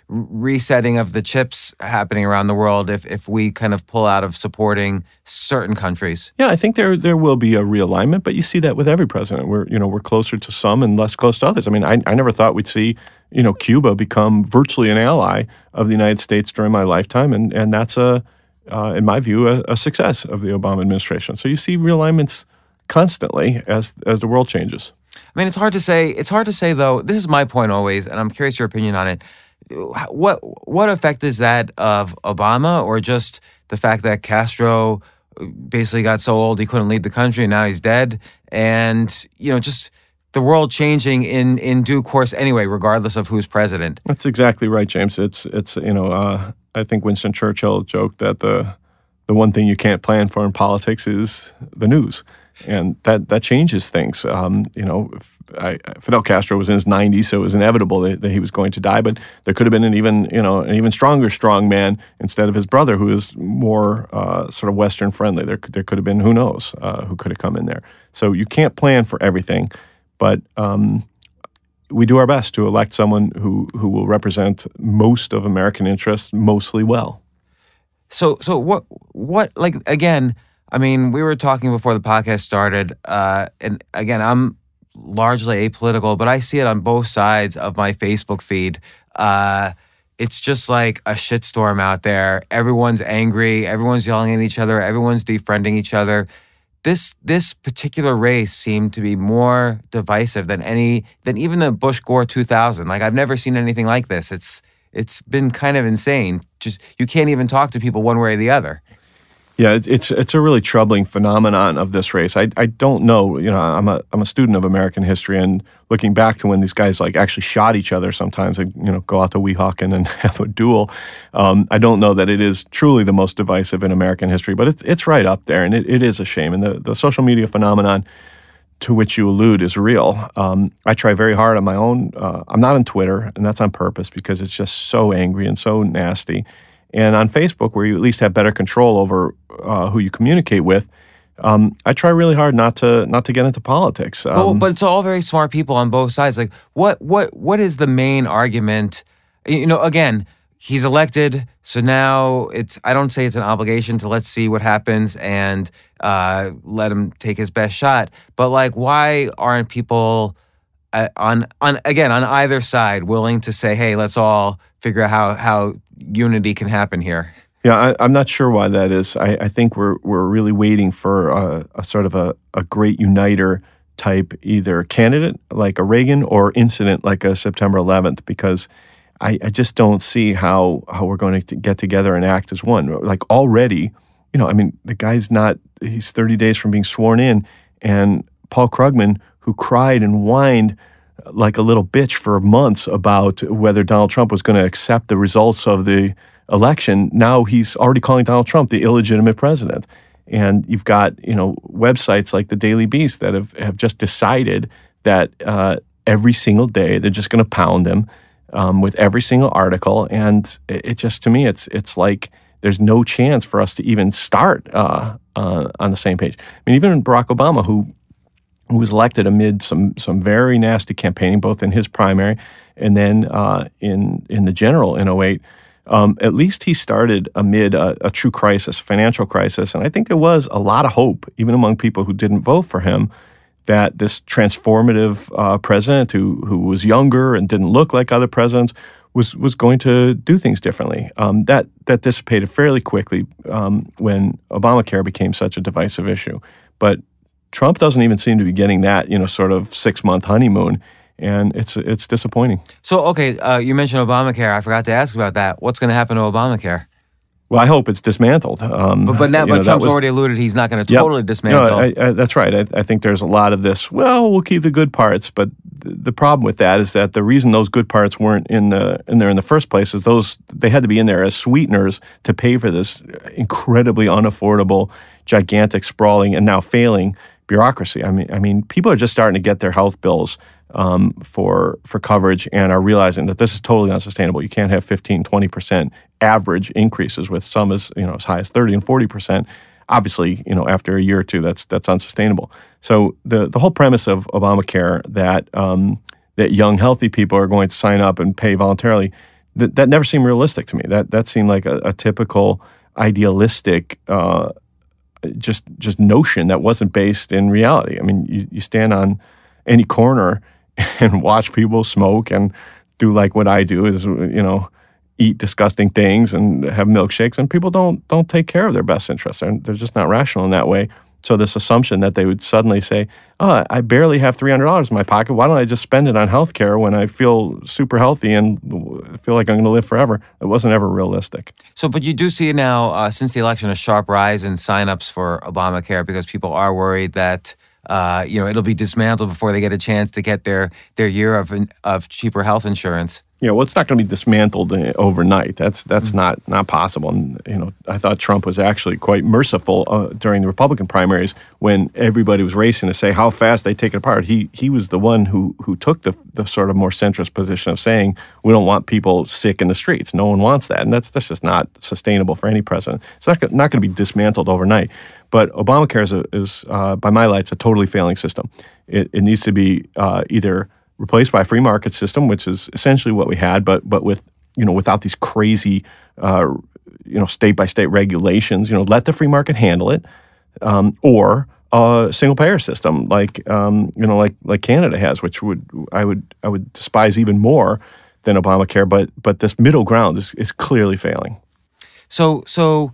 resetting of the chips happening around the world if we kind of pull out of supporting certain countries? Yeah, I think there will be a realignment, but you see that with every president. We're closer to some and less close to others. I mean, I never thought we'd see Cuba become virtually an ally of the United States during my lifetime, and that's in my view, a success of the Obama administration. So you see realignments constantly as the world changes. I mean, it's hard to say though, this is my point always, and I'm curious your opinion on it. What effect is that of Obama, or just the fact that Castro basically got so old he couldn't lead the country and now he's dead, and just the world changing in due course anyway, regardless of who's president? That's exactly right, James. It's I think Winston Churchill joked that the one thing you can't plan for in politics is the news. And that changes things. Fidel Castro was in his 90s, so it was inevitable that he was going to die. But there could have been an even stronger strongman instead of his brother, who is more sort of Western friendly. There could have been, who knows, who could have come in there. So you can't plan for everything, but we do our best to elect someone who will represent most of American interests mostly well. So what like again? I mean, we were talking before the podcast started, and again, I'm largely apolitical, but I see it on both sides of my Facebook feed. It's just like a shitstorm out there. Everyone's angry. Everyone's yelling at each other. Everyone's defriending each other. This particular race seemed to be more divisive than even the Bush Gore 2000. Like, I've never seen anything like this. It's been kind of insane. Just, you can't even talk to people one way or the other. Yeah, it's a really troubling phenomenon of this race. I don't know, I'm a student of American history, and looking back to when these guys like actually shot each other sometimes, and go out to Weehawken and have a duel. I don't know that it is truly the most divisive in American history, but it's right up there, and it is a shame. And the social media phenomenon to which you allude is real. I try very hard on my own. I'm not on Twitter, and that's on purpose because it's just so angry and so nasty. And on Facebook, where you at least have better control over who you communicate with, I try really hard not to get into politics. But it's all very smart people on both sides. Like, what is the main argument? Again, he's elected, so now I don't say it's an obligation to let's see what happens and let him take his best shot. But like, why aren't people on either side willing to say, hey, let's all figure out how unity can happen here? Yeah, I'm not sure why that is. I think we're really waiting for a sort of a great uniter type, either candidate like a Reagan or incident like a September 11th, because I just don't see how we're going to get together and act as one. Like, already, I mean, the guy's he's 30 days from being sworn in, and Paul Krugman, who cried and whined like a little bitch for months about whether Donald Trump was going to accept the results of the election, now he's already calling Donald Trump the illegitimate president. And you've got, websites like the Daily Beast that have just decided that every single day they're just going to pound him with every single article. And it just, to me, it's like there's no chance for us to even start on the same page. I mean, even Barack Obama, who was elected amid some very nasty campaigning, both in his primary and then in the general in 2008. At least he started amid a true crisis, financial crisis. And I think there was a lot of hope, even among people who didn't vote for him, that this transformative president who was younger and didn't look like other presidents was going to do things differently. That dissipated fairly quickly when Obamacare became such a divisive issue. But Trump doesn't even seem to be getting that, sort of 6-month honeymoon, and it's disappointing. So, okay, you mentioned Obamacare. I forgot to ask about that. What's going to happen to Obamacare? Well, I hope it's dismantled. But Trump's already alluded he's not going to totally dismantle. No, that's right. I think there's a lot of this, we'll keep the good parts, but the problem with that is that the reason those good parts weren't in there in the first place is they had to be in there as sweeteners to pay for this incredibly unaffordable, gigantic, sprawling, and now failing bureaucracy. I mean, people are just starting to get their health bills for coverage and are realizing that this is totally unsustainable. You can't have 15, 20% average increases with some as, you know, as high as 30 and 40%. Obviously, you know, after a year or two, that's unsustainable. So the whole premise of Obamacare that that young, healthy people are going to sign up and pay voluntarily, that never seemed realistic to me. That seemed like a typical idealistic just notion that wasn't based in reality. I mean, you stand on any corner and watch people smoke and do like what I do is, you know, eat disgusting things and have milkshakes, and people don't take care of their best interests. They're just not rational in that way. So this assumption that they would suddenly say, oh, I barely have $300 in my pocket. Why don't I just spend it on healthcare when I feel super healthy and feel like I'm going to live forever? It wasn't ever realistic. So, but you do see now, since the election, a sharp rise in signups for Obamacare because people are worried that you know, it'll be dismantled before they get a chance to get their year of cheaper health insurance. Yeah, well, it's not going to be dismantled overnight. That's not possible. And you know, I thought Trump was actually quite merciful during the Republican primaries when everybody was racing to say how fast they take it apart. He was the one who took the sort of more centrist position of saying we don't want people sick in the streets. No one wants that, and that's just not sustainable for any president. It's not going to be dismantled overnight. But Obamacare is by my lights, a totally failing system. It needs to be either replaced by a free market system, which is essentially what we had, but with, you know, without these crazy, you know, state-by-state regulations. You know, let the free market handle it, or a single-payer system like Canada has, which I would despise even more than Obamacare. But this middle ground is clearly failing. So.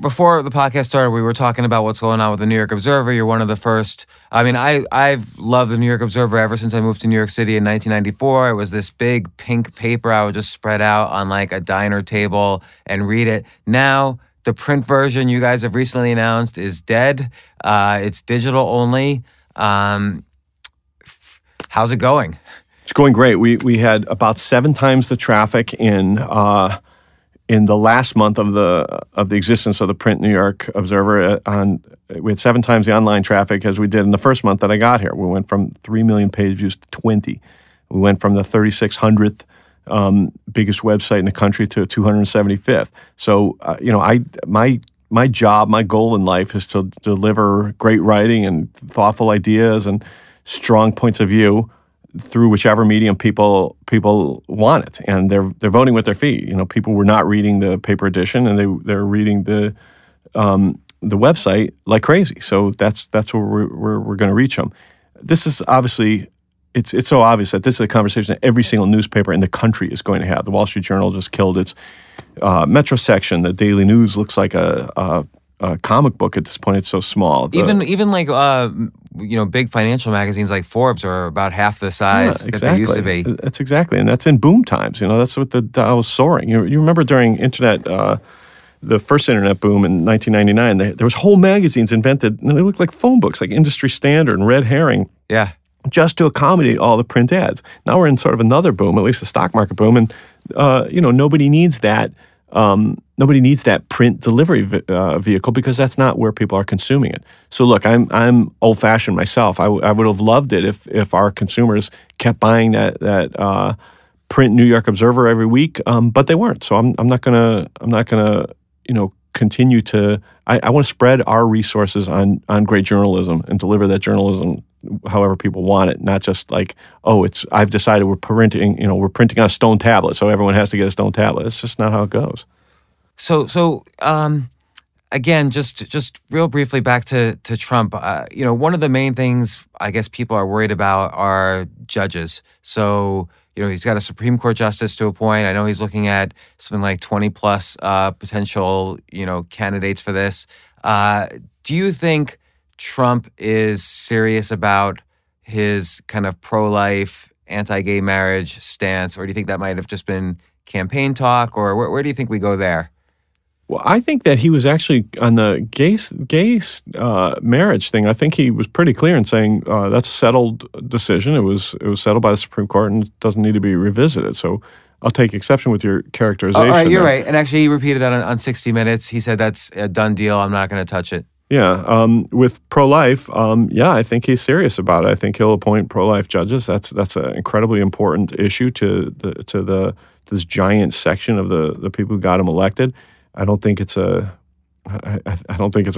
Before the podcast started, we were talking about what's going on with the New York Observer. You're one of the first. I mean, I've loved the New York Observer ever since I moved to New York City in 1994. It was this big pink paper I would just spread out on like a diner table and read it. Now, the print version you guys have recently announced is dead. It's digital only. How's it going? It's going great. We had about 7 times the traffic in the last month of the existence of the print New York Observer. We had 7 times the online traffic as we did in the first month that I got here. We went from 3 million page views to 20. We went from the 3,600th biggest website in the country to 275th. So, you know, my job, my goal in life is to deliver great writing and thoughtful ideas and strong points of view through whichever medium people want it, and they're voting with their feet. You know, people were not reading the paper edition, and they're reading the website like crazy. So that's where we're going to reach them. This is obviously it's so obvious that this is a conversation that every single newspaper in the country is going to have. The Wall Street Journal just killed its Metro section. The Daily News looks like a comic book at this point. It's so small. Even like you know, big financial magazines like Forbes are about half the size that they used to be. That's exactly, and that's in boom times. You know, that's what the Dow was soaring. You remember during internet, the first internet boom in 1999, there was whole magazines invented, and they looked like phone books, like Industry Standard and Red Herring. Yeah, just to accommodate all the print ads. Now we're in sort of another boom, at least the stock market boom, and you know, nobody needs that. Nobody needs that print delivery vehicle because that's not where people are consuming it. So look, I'm old-fashioned myself. I would have loved it if our consumers kept buying that print New York Observer every week, but they weren't. So I'm not gonna you know, continue to. I want to spread our resources on great journalism and deliver that journalism however people want it, not just like, oh, it's I've decided we're printing on a stone tablet, so everyone has to get a stone tablet. It's just not how it goes. So again, just real briefly back to Trump. You know, one of the main things I guess people are worried about are judges. So, you know, he's got a Supreme Court justice to appoint. I know he's looking at something like 20+ potential, you know, candidates for this. Do you think Trump is serious about his kind of pro-life, anti-gay marriage stance, or do you think that might have just been campaign talk, or where do you think we go there? Well, I think that he was actually on the gay marriage thing. I think he was pretty clear in saying that's a settled decision. It was settled by the Supreme Court and it doesn't need to be revisited. So I'll take exception with your characterization. All right, you're right. And actually, he repeated that on 60 Minutes. He said that's a done deal. I'm not going to touch it. Yeah. With pro-life, yeah, I think he's serious about it. I think he'll appoint pro-life judges. That's an incredibly important issue to this giant section of the people who got him elected. I don't think it's a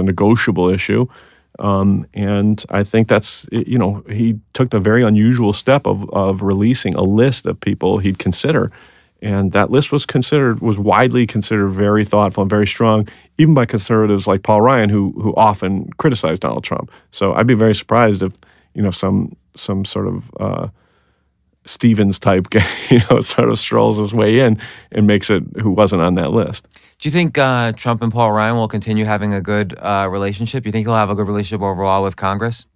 negotiable issue. And I think that's, you know, he took the very unusual step of releasing a list of people he'd consider. And that list was widely considered very thoughtful and very strong, even by conservatives like Paul Ryan, who often criticized Donald Trump. So I'd be very surprised if, you know, some sort of Stevens type guy, you know, sort of strolls his way in and makes it who wasn't on that list. Do you think Trump and Paul Ryan will continue having a good relationship? Do you think he'll have a good relationship overall with Congress?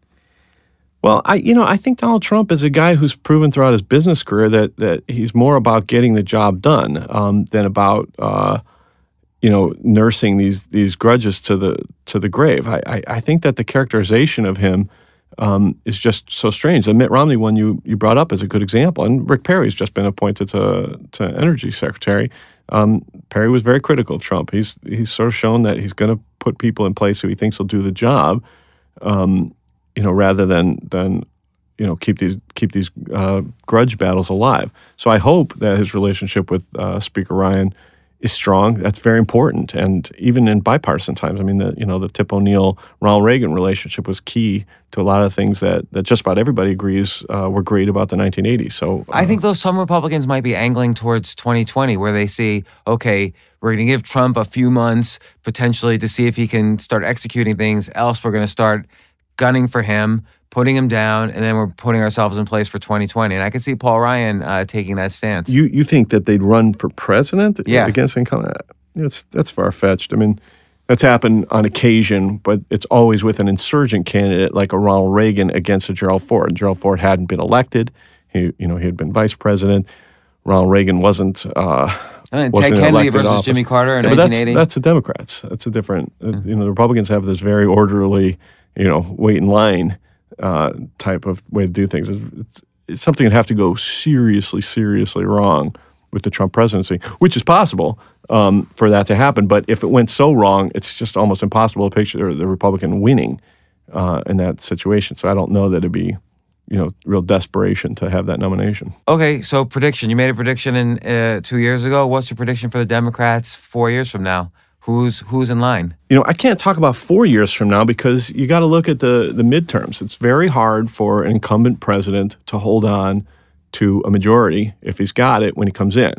Well, I think Donald Trump is a guy who's proven throughout his business career that he's more about getting the job done than about nursing these grudges to the grave. I think that the characterization of him is just so strange. The Mitt Romney one you brought up is a good example, and Rick Perry's just been appointed to Energy Secretary. Perry was very critical of Trump. He's sort of shown that he's going to put people in place who he thinks will do the job, rather than keep these grudge battles alive. So I hope that his relationship with Speaker Ryan is strong. That's very important, and even in bipartisan times, I mean, the Tip O'Neill Ronald Reagan relationship was key to a lot of things that just about everybody agrees were great about the 1980s. So I think some Republicans might be angling towards 2020, where they see, okay, we're going to give Trump a few months potentially to see if he can start executing things. Else, we're going to start gunning for him, putting him down, and then we're putting ourselves in place for 2020. And I can see Paul Ryan taking that stance. You think that they'd run for president? Yeah. Against incumbent? That's far-fetched. I mean, that's happened on occasion, but it's always with an insurgent candidate like a Ronald Reagan against a Gerald Ford. Gerald Ford hadn't been elected. He had been vice president. Ronald Reagan wasn't Ted Kennedy versus office. Jimmy Carter in 1980. That's the Democrats. That's a different. The Republicans have this very orderly, wait in line type of way to do things. It's something that would have to go seriously, seriously wrong with the Trump presidency, which is possible for that to happen. But if it went so wrong, it's just almost impossible to picture the Republican winning in that situation. So I don't know that it'd be, real desperation to have that nomination. Okay, so prediction. You made a prediction 2 years ago. What's your prediction for the Democrats 4 years from now? Who's in line? I can't talk about 4 years from now because you got to look at the midterms. It's very hard for an incumbent president to hold on to a majority if he's got it when he comes in.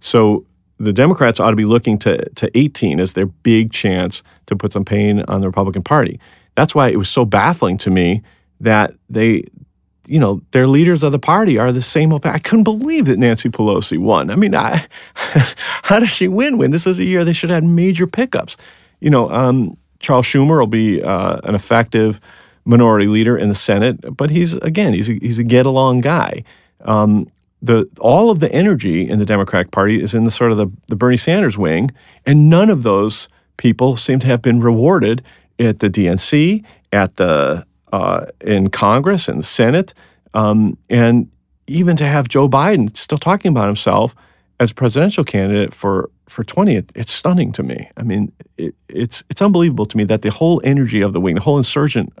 So the Democrats ought to be looking to 18 as their big chance to put some pain on the Republican Party. That's why it was so baffling to me that they, their leaders of the party are the same. I couldn't believe that Nancy Pelosi won. I mean, how does she win? This is a year they should have had major pickups. Charles Schumer will be an effective minority leader in the Senate, but he's a get-along guy. All of the energy in the Democratic Party is in the sort of the Bernie Sanders wing, and none of those people seem to have been rewarded at the DNC, at the in Congress and the Senate, and even to have Joe Biden still talking about himself as presidential candidate for 20, it's stunning to me. I mean, it's unbelievable to me that the whole energy of the wing, the whole insurgent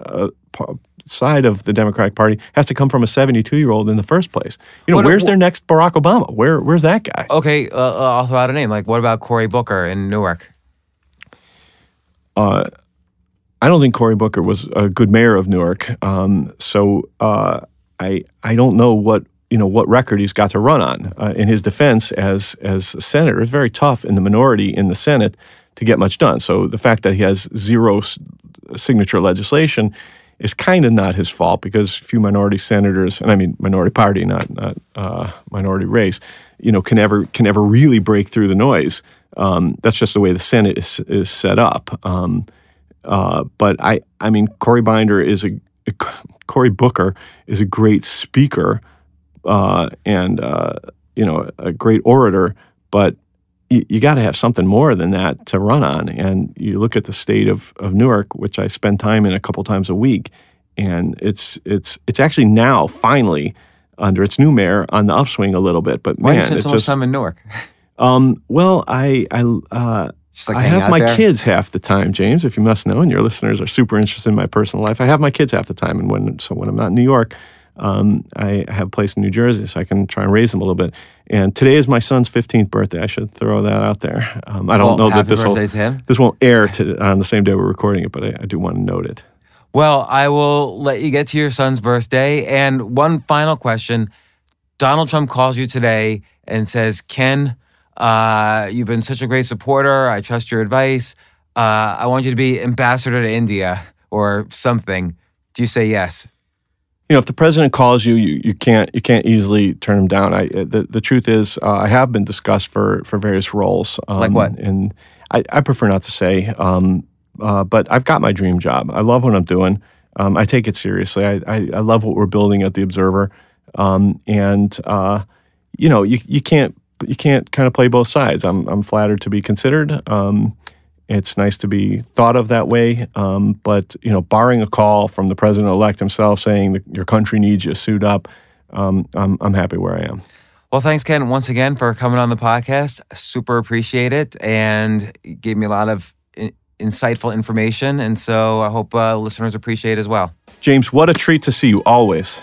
side of the Democratic Party has to come from a 72-year-old in the first place. Where's their next Barack Obama? Where's that guy? Okay, I'll throw out a name. Like, what about Cory Booker in Newark? I don't think Cory Booker was a good mayor of Newark, so I don't know what record he's got to run on. In his defense as a senator, it's very tough in the minority in the Senate to get much done. So the fact that he has zero signature legislation is kind of not his fault because few minority senators, and I mean minority party, not minority race, can ever really break through the noise. That's just the way the Senate is set up. But Cory Booker is a great speaker and a great orator, but you got to have something more than that to run on. And you look at the state of Newark, which I spend time in a couple times a week, and it's actually now finally under its new mayor on the upswing a little bit. But man, why do you spend so much time in Newark? Well, I Just like I have my kids half the time, James, if you must know, and your listeners are super interested in my personal life. I have my kids half the time, and when I'm not in New York, I have a place in New Jersey, so I can try and raise them a little bit. And today is my son's 15th birthday. I should throw that out there. I don't know that this won't air on the same day we're recording it, but I do want to note it. Well, I will let you get to your son's birthday. And one final question. Donald Trump calls you today and says, Ken, you've been such a great supporter. I trust your advice. I want you to be ambassador to India or something. Do you say yes? You know, if the president calls you, you can't easily turn him down. The truth is, I have been discussed for various roles. Like what? And I prefer not to say. But I've got my dream job. I love what I'm doing. I take it seriously. I love what we're building at the Observer. You know, you can't kind of play both sides. I'm flattered to be considered. It's nice to be thought of that way. But you know, barring a call from the president-elect himself saying that your country needs you, suit up, I'm happy where I am. Well, thanks, Ken, once again for coming on the podcast. Super appreciate it, and you gave me a lot of insightful information, and so I hope listeners appreciate it as well. James, what a treat to see you always.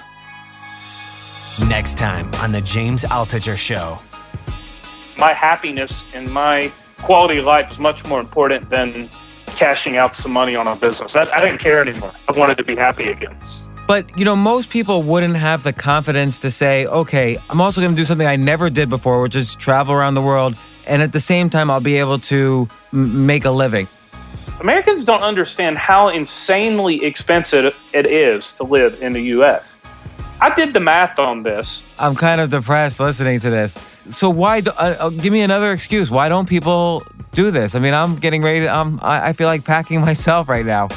Next time on the James Altucher Show. My happiness and my quality of life is much more important than cashing out some money on a business. I didn't care anymore. I wanted to be happy again. But, you know, most people wouldn't have the confidence to say, okay, I'm also going to do something I never did before, which is travel around the world, and at the same time, I'll be able to make a living. Americans don't understand how insanely expensive it is to live in the U.S. I did the math on this. I'm kind of depressed listening to this. So why? Give me another excuse. Why don't people do this? I mean, I'm getting ready to, I feel like packing myself right now.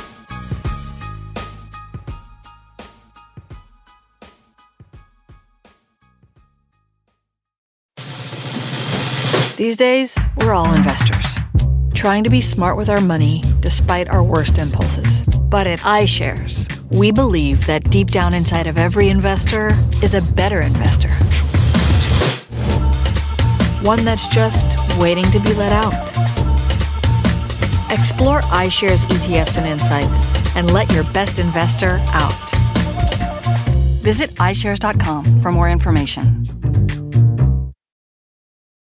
These days, we're all investors, trying to be smart with our money despite our worst impulses. But at iShares, we believe that deep down inside of every investor is a better investor. One that's just waiting to be let out. Explore iShares ETFs and insights and let your best investor out. Visit iShares.com for more information.